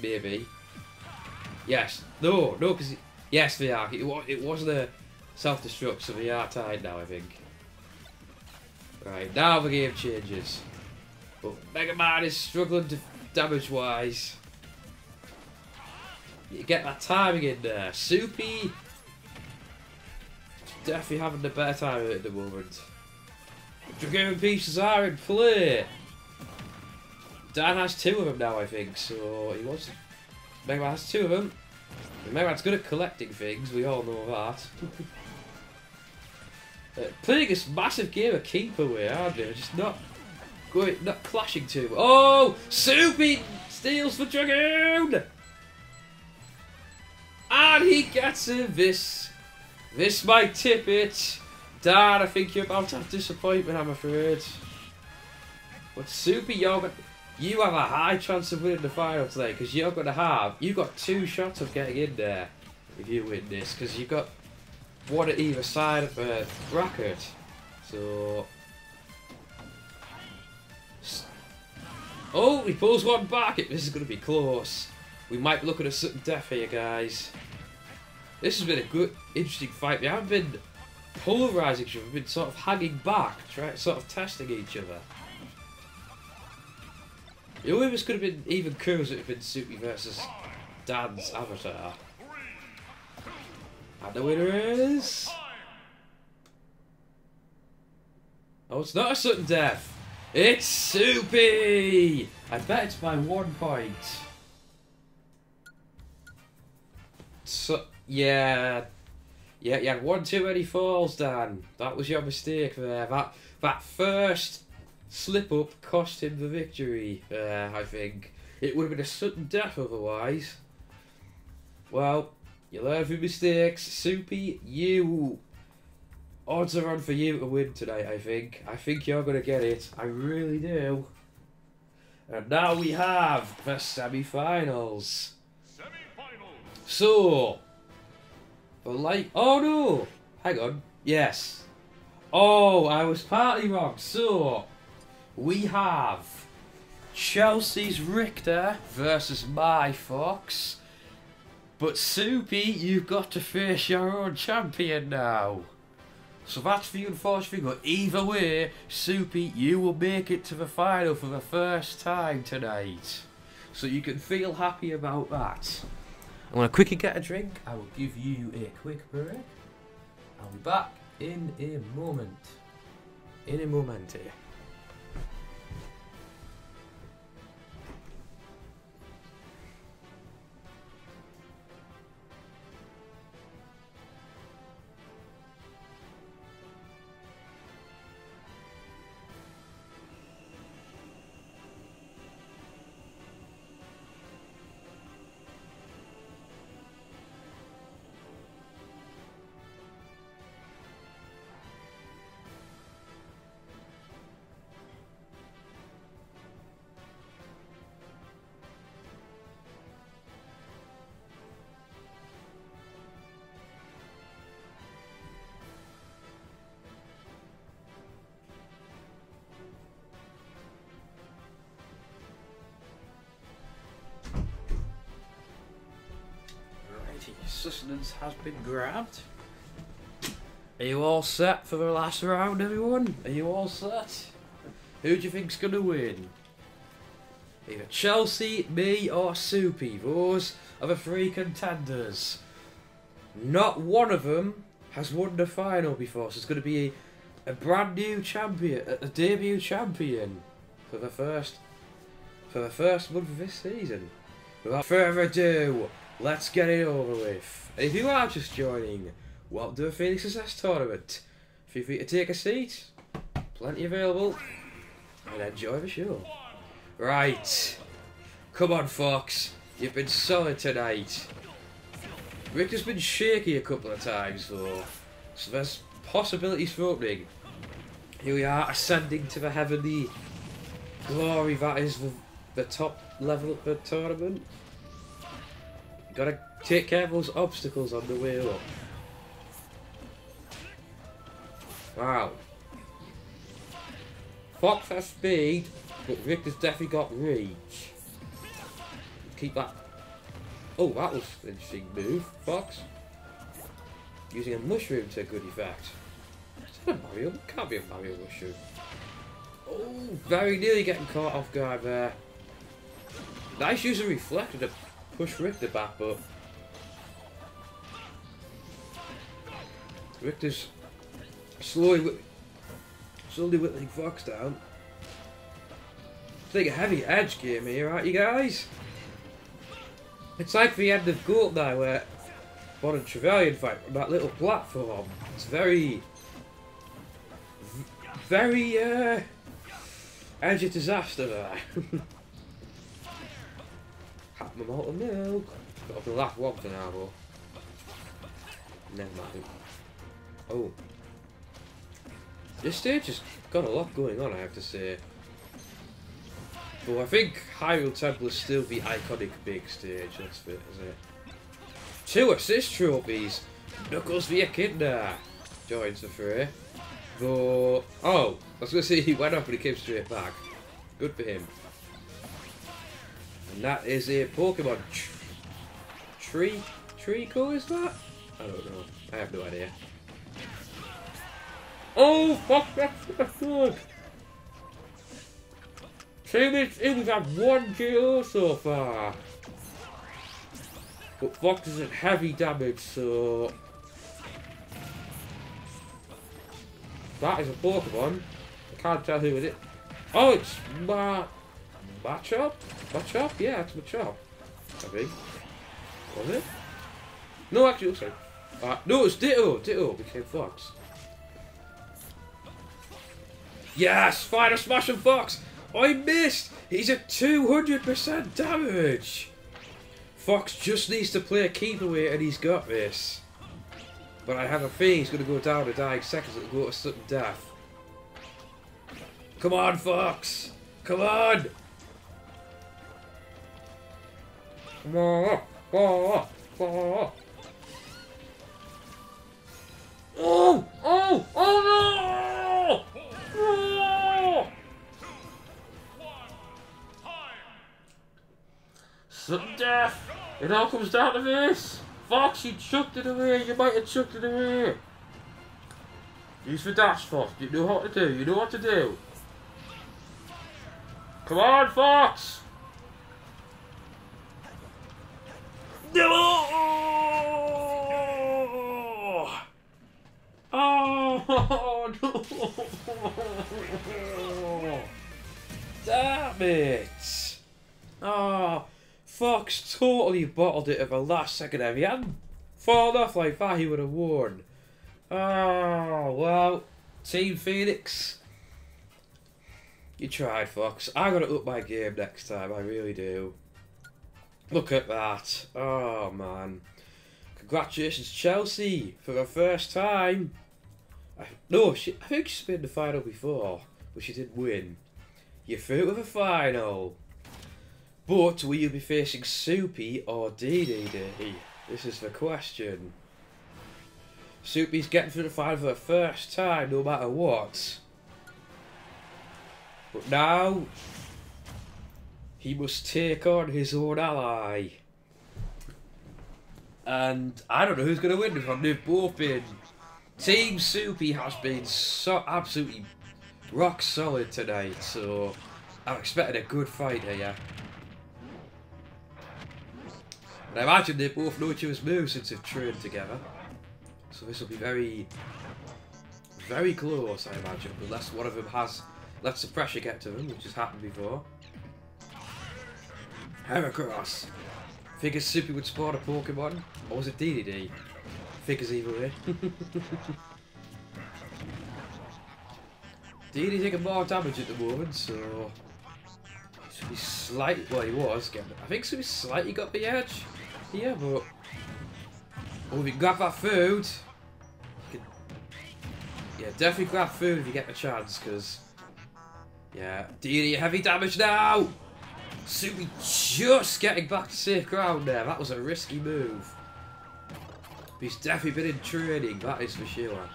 Maybe. Yes. No. No, because... Yes, they are. It, was, it wasn't a self-destruct, so they are tied now, I think. Right, now the game changes. But Mega Man is struggling damage-wise. You get that timing in there. Soupy... definitely having the better time at the moment. Dragoon pieces are in play. Dan has two of them now, I think, so he wants... Mega Man has two of them. Mega Man's good at collecting things, we all know that. uh, playing this massive game of keep away, aren't they? Just not going, not clashing too much. Oh! Soupy steals for Dragoon! And he gets it! This, this might tip it. Dan, I think you're about to have disappointment, I'm afraid. But Soupy, you're gonna, you have a high chance of winning the final today, because you're going to have, you've got two shots of getting in there if you win this, because you've got one at either side of the bracket. So, oh, he pulls one back. This is going to be close. We might be looking at sudden death here, guys. This has been a good, interesting fight. We haven't been polarising each other. We've been sort of hanging back, trying, sort of testing each other. You know, this could have been even cool as it had been Soupy versus Dan's avatar. And the winner is... Oh, it's not a sudden death! It's Soupy! I bet it's by one point. So, yeah. Yeah, you had one too many falls, Dan. That was your mistake there. That, that first slip-up cost him the victory there, I think. It would have been a sudden death otherwise. Well, you learn from mistakes. Soupy, you... Odds are on for you to win tonight, I think. I think you're going to get it. I really do. And now we have the semi-finals. Semi-finals. So... The light... Oh no! Hang on. Yes. Oh, I was partly wrong. So, we have... Chelsea's Richter versus my Fox. But Soupy, you've got to face your own champion now. So that's the unfortunate thing, but either way, Soupy, you will make it to the final for the first time tonight. So you can feel happy about that. I'm going to quickly get a drink, I will give you a quick break. I'll be back in a moment. In a moment here. Sustenance has been grabbed. Are you all set for the last round, everyone? Are you all set? Who do you think's gonna win? Either Chelsea, me, or Soupy. Those are the three contenders. Not one of them has won the final before, so it's gonna be a, a brand new champion, a, a debut champion for the first for the first month of this season. Without further ado. Let's get it over with. If you are just joining, welcome to the Phoenix's Nest Tournament. Feel free to take a seat, plenty available, and enjoy the show. Right, come on Fox, you've been solid tonight. Rick has been shaky a couple of times though, so there's possibilities for opening. Here we are, ascending to the heavenly glory that is the, the top level of the tournament. Gotta take care of those obstacles on the way up. Wow. Fox has speed, but Rick has definitely got reach. Keep that. Oh, that was an interesting move, Fox. Using a mushroom to good effect. Is that a Mario? It can't be a Mario mushroom. Oh, very nearly getting caught off guard there. Nice use of reflector. Push Richter back, but Richter's slowly whip slowly whipping Fox down. It's like a heavy edge game here, aren't you guys? It's like the end of Goldeneye where Bond and Trevelyan fight on that little platform. It's very, very uh, edge of disaster there. My mortal milk. Got the last one for now, though. Never mind. Oh. This stage has got a lot going on, I have to say. But I think Hyrule Temple is still the iconic big stage, that's it, is it? Two assist trophies! Knuckles the Echidna joins the fray. Though. Oh! I was going to say he went up and he came straight back. Good for him. And that is a Pokemon tr tree, Treecko, is that? I don't know. I have no idea. Oh, fuck, that's so good. See, these things have one K O so far. But Fox is in heavy damage, so... That is a Pokemon. I can't tell who it is. Oh, it's Ma... Machop? Machop? Yeah, it's Machop. I think. Was it? No, actually, it looks like... Uh, no, it's Ditto. Ditto became Fox. Yes! Final Smash and Fox! I missed! He's at two hundred percent damage! Fox just needs to play a keep away and he's got this. But I have a feeling he's going to go down to dying seconds and go to sudden death. Come on, Fox! Come on! Come on! Come on! Come on! Oh! Oh! Oh no! Oh! Sudden death! It all comes down to this! Fox, you chucked it away! You might have chucked it away! Use the dash, Fox. You know what to do. You know what to do. Come on, Fox! No! Oh! Oh, no! Damn it! Oh! Fox totally bottled it at the last second. If he hadn't fallen off like that, he would have won. Oh, well, Team Phoenix, you tried, Fox. I gotta up my game next time, I really do. Look at that. Oh, man. Congratulations, Chelsea, for the first time. I, no, she, I think she's been in the final before, but she did win. You're through to the final. But will you be facing Soupy or D D D? This is the question. Soupy's getting through the final for the first time, no matter what. But now, he must take on his own ally. And I don't know who's going to win this one. They've both been... Team Soupy has been so absolutely rock solid tonight, so I'm expecting a good fight here. And I imagine they both know each other's moves since they've trained together. So this will be very, very close, I imagine. Unless one of them has let some pressure get to them, which has happened before. Heracross. Figures Soupy would spawn a Pokemon. Or was it D D D? Figures either way. D D D taking more damage at the moment, so... Soupy slightly... Well, he was getting... I think Soupy slightly got the edge. Yeah, but... Oh, if you grab that food... You can... Yeah, definitely grab food if you get the chance, because... Yeah, D D heavy damage now! Soupy just getting back to safe ground there. That was a risky move. But he's definitely been in training, that is for sure.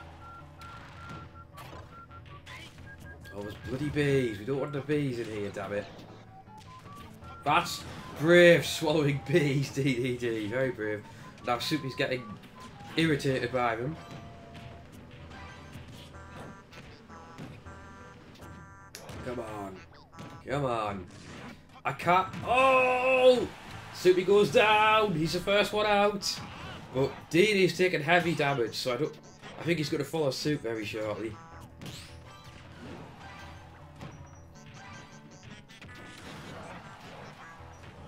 Oh, there's bloody bees. We don't want the bees in here, damn it. That's brave, swallowing bees, D D D. Very brave. Now Soupy's getting irritated by them. Come on. Come on. I can't... Oh! Soupy goes down. He's the first one out. But D D D's taking heavy damage, so I don't... I think he's going to follow suit very shortly.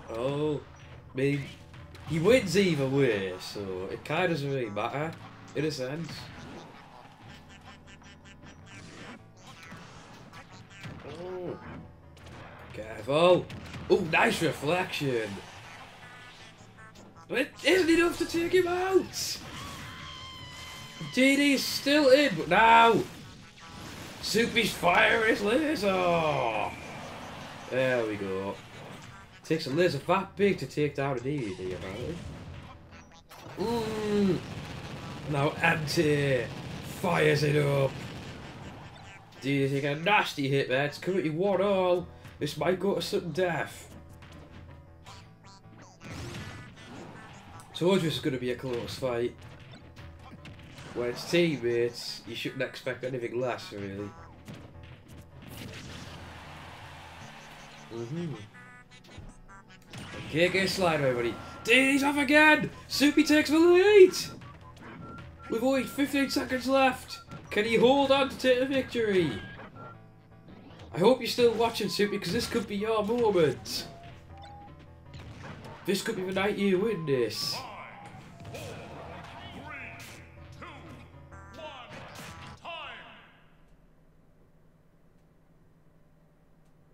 Oh, I mean, he wins either way, so it kind of doesn't really matter, in a sense. Oh, careful! Oh, nice reflection! It isn't enough to take him out! D D's still in, but now... Soupy's firing his laser! There we go. Takes a laser that big to take down an D D D, apparently. Mmm. Now Ante fires it up. D D D take a nasty hit there. It's currently one all. This might go to sudden death. Told you this is going to be a close fight. When it's teammates, you shouldn't expect anything less, really. Mm-hmm. Here goes Slido, everybody. Dude, he's off again! Soupy takes the lead! We've only fifteen seconds left! Can he hold on to take the victory? I hope you're still watching, Soupy, because this could be your moment. This could be the night you win this. Five, four, three, two, one, time.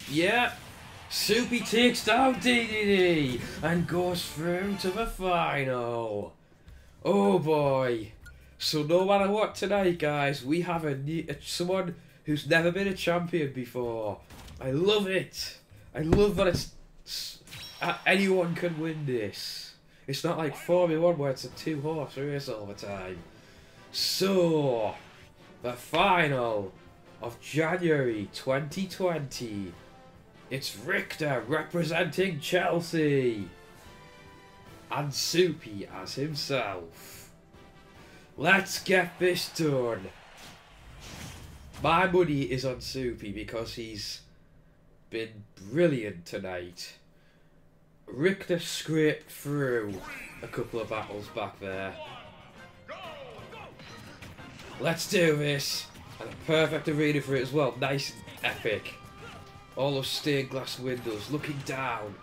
Yeah. Soupy takes down D D D and goes through to the final. Oh boy. So no matter what tonight, guys, we have a, a someone who's never been a champion before. I love it. I love that it's, it's uh, anyone can win this. It's not like Formula one where it's a two horse race all the time. So, the final of January twenty twenty. It's Richter representing Chelsea and Soupy as himself. Let's get this done. My money is on Soupy because he's been brilliant tonight. Richter scraped through a couple of battles back there. Let's do this. And a perfect arena for it as well. Nice and epic. All those stained glass windows looking down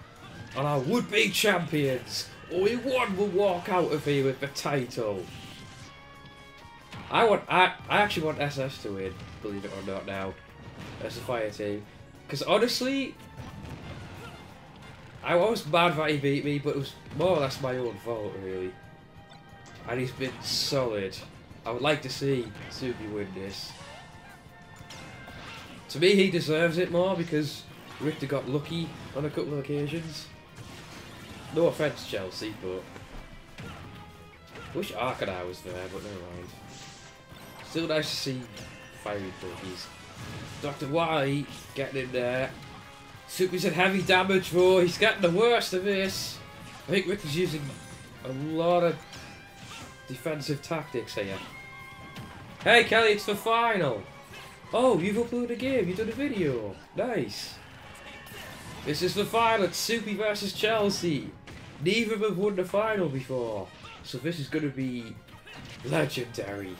on our would-be champions. Only one will walk out of here with the title. I want I, I actually want S S to win, believe it or not now, as a fire team. Because honestly, I was mad that he beat me, but it was more or less my own fault really. And he's been solid. I would like to see Soupy win this. To me, he deserves it more because Richter got lucky on a couple of occasions. No offence, Chelsea, but... Wish Arcana was there, but never mind. Still nice to see fiery pokers. Doctor Y getting in there. Soupy's in heavy damage though, he's getting the worst of this. I think Richter's using a lot of defensive tactics here. Hey Kelly, it's the final! Oh, you've uploaded a game, you've done a video. Nice. This is the final, it's Soupy versus Chelsea. Neither of them won the final before. So this is going to be legendary.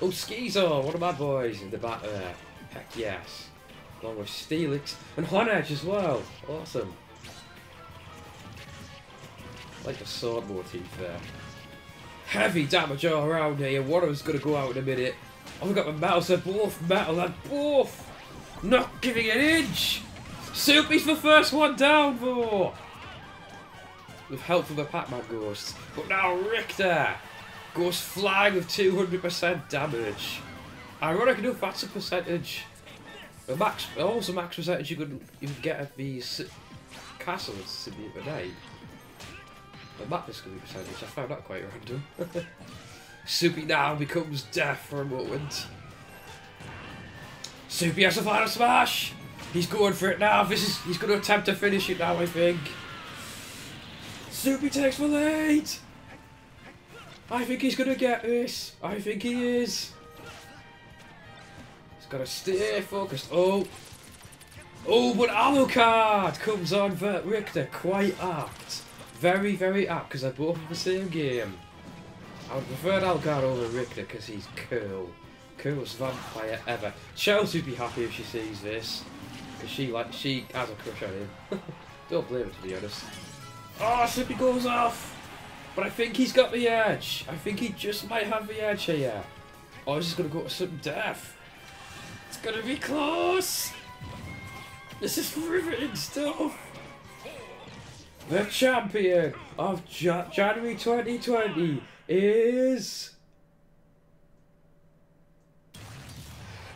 Oh, Skeezer, one of my boys in the back there. Heck yes. Along with Steelix and Honedge as well. Awesome. Like a sword motif there. Heavy damage all around here. One of them's going to go out in a minute. Oh, we got the metals, they're both metal, they're both not giving an inch. Soupy's the first one down though, with help from the Pac-Man ghosts. But now Richter goes flying with two hundred percent damage. Ironic enough, that's a percentage. The max, also max percentage you could you could get at these castles in the night. The map discovery percentage, I found that quite random. Soupy now becomes deaf for a moment. Soupy has a final smash! He's going for it now, this is he's gonna attempt to finish it now I think. Soupy takes the lead! I think he's gonna get this. I think he is. He's gotta stay focused. Oh! Oh, but Alucard comes on for Richter, quite apt. Very, very apt, because they're both in the same game. I would prefer Algar over Richter, because he's cool. Coolest vampire ever. Chelsea would be happy if she sees this. Because she, like, she has a crush on him. Don't blame her, to be honest. Oh, Soupy goes off! But I think he's got the edge. I think he just might have the edge here. Oh, he's just going to go to sudden death. It's going to be close! This is riveting stuff! The champion of ja January twenty twenty is...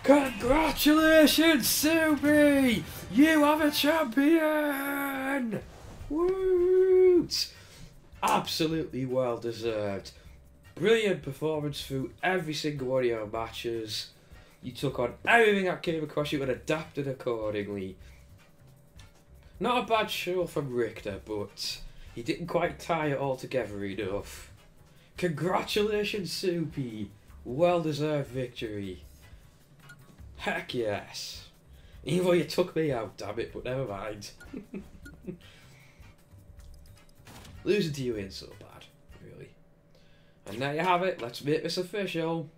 Congratulations, Soupy! You are the champion! Woo! Absolutely well deserved. Brilliant performance through every single one of your matches. You took on everything that came across you and adapted accordingly. Not a bad show from Richter, but he didn't quite tie it all together enough. Congratulations, Soupy. Well-deserved victory. Heck yes. Evo, you took me out, damn it, but never mind. Losing to you ain't so bad, really. And there you have it, let's make this official.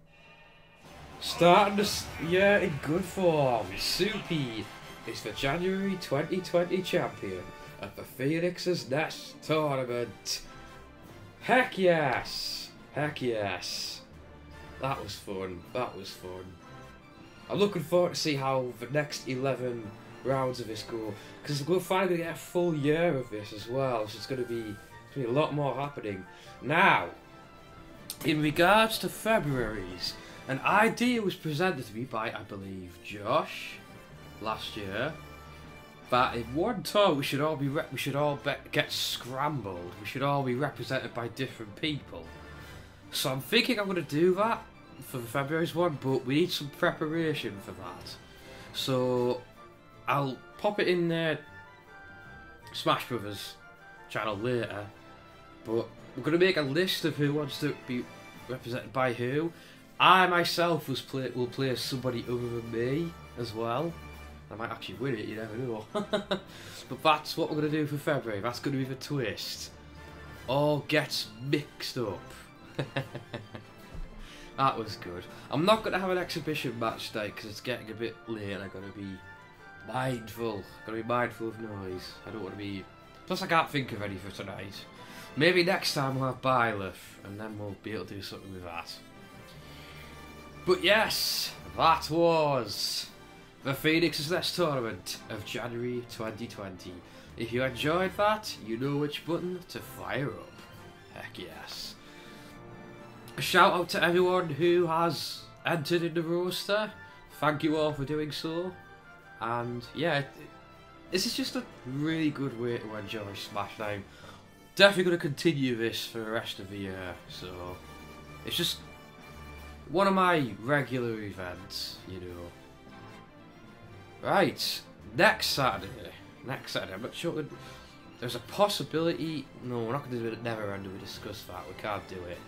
Starting this year in good form, Soupy is the January twenty twenty champion at the Phoenix's Nest Tournament. Heck yes! Heck yes! That was fun, that was fun. I'm looking forward to see how the next eleven rounds of this go, because we're finally going to get a full year of this as well, so it's going to be, it's going to be a lot more happening. Now, in regards to February's, an idea was presented to me by, I believe, Josh last year, that in one tour we should all be re we should all be get scrambled. We should all be represented by different people. So I'm thinking I'm going to do that for the February's one, but we need some preparation for that. So I'll pop it in the Smash Brothers channel later. But we're going to make a list of who wants to be represented by who. I myself was play will play as somebody other than me as well. I might actually win it, you never know. But that's what we're going to do for February. That's going to be the twist. All gets mixed up. That was good. I'm not going to have an exhibition match day because it's getting a bit late and I've got to be mindful. Got to be mindful of noise. I don't want to be... Plus I can't think of any for tonight. Maybe next time we'll have Byleth and then we'll be able to do something with that. But yes, that was the Phoenix's Nest Tournament of January twenty twenty. If you enjoyed that, you know which button to fire up. Heck yes. A shout out to everyone who has entered in the roster. Thank you all for doing so. And yeah, this is just a really good way to enjoy Smash Time. Definitely going to continue this for the rest of the year. So it's just one of my regular events, you know. Right, next Saturday, next Saturday, I'm not sure, there's a possibility, no, we're not going to do it at Neverender, we discussed that, we can't do it.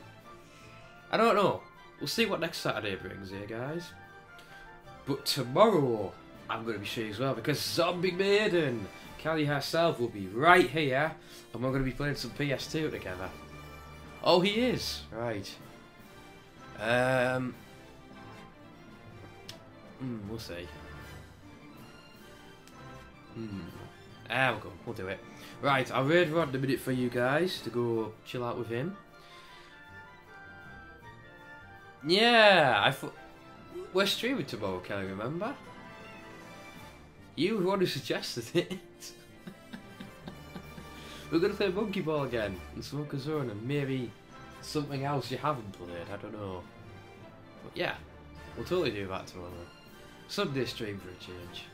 I don't know, we'll see what next Saturday brings here, guys. But tomorrow, I'm going to be sure as well, because Zombie Maiden, Kelly herself, will be right here, and we're going to be playing some P S two together. Oh, he is, right. Um, mm, we'll see. Mm, there we go, we'll do it. Right, I'll raid Rod in a minute for you guys to go chill out with him. Yeah, I thought we're streaming tomorrow, can I remember? You were the one who suggested it. We're gonna play Monkey Ball again and Smoke a Zone and maybe something else you haven't played, I don't know. But yeah, we'll totally do that tomorrow. Sunday stream for a change.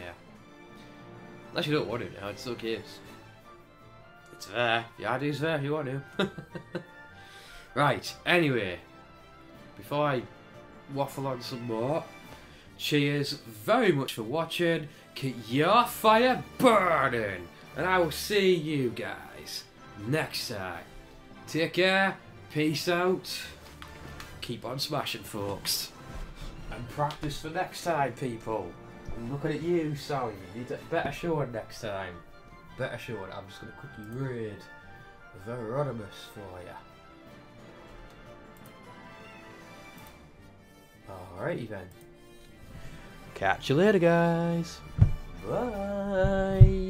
Yeah. Unless you don't want to now, it's okay. It's, it's there. The idea's there if you want to. Right, anyway. Before I waffle on some more, cheers very much for watching. Keep your fire burning. And I will see you guys next time. Take care. Peace out. Keep on smashing, folks. And practice for next time, people. I'm looking at you, Sally. You need a better showing next time. Better showing. I'm just going to quickly raid Veronimus for you. Alrighty then. Catch you later, guys. Bye.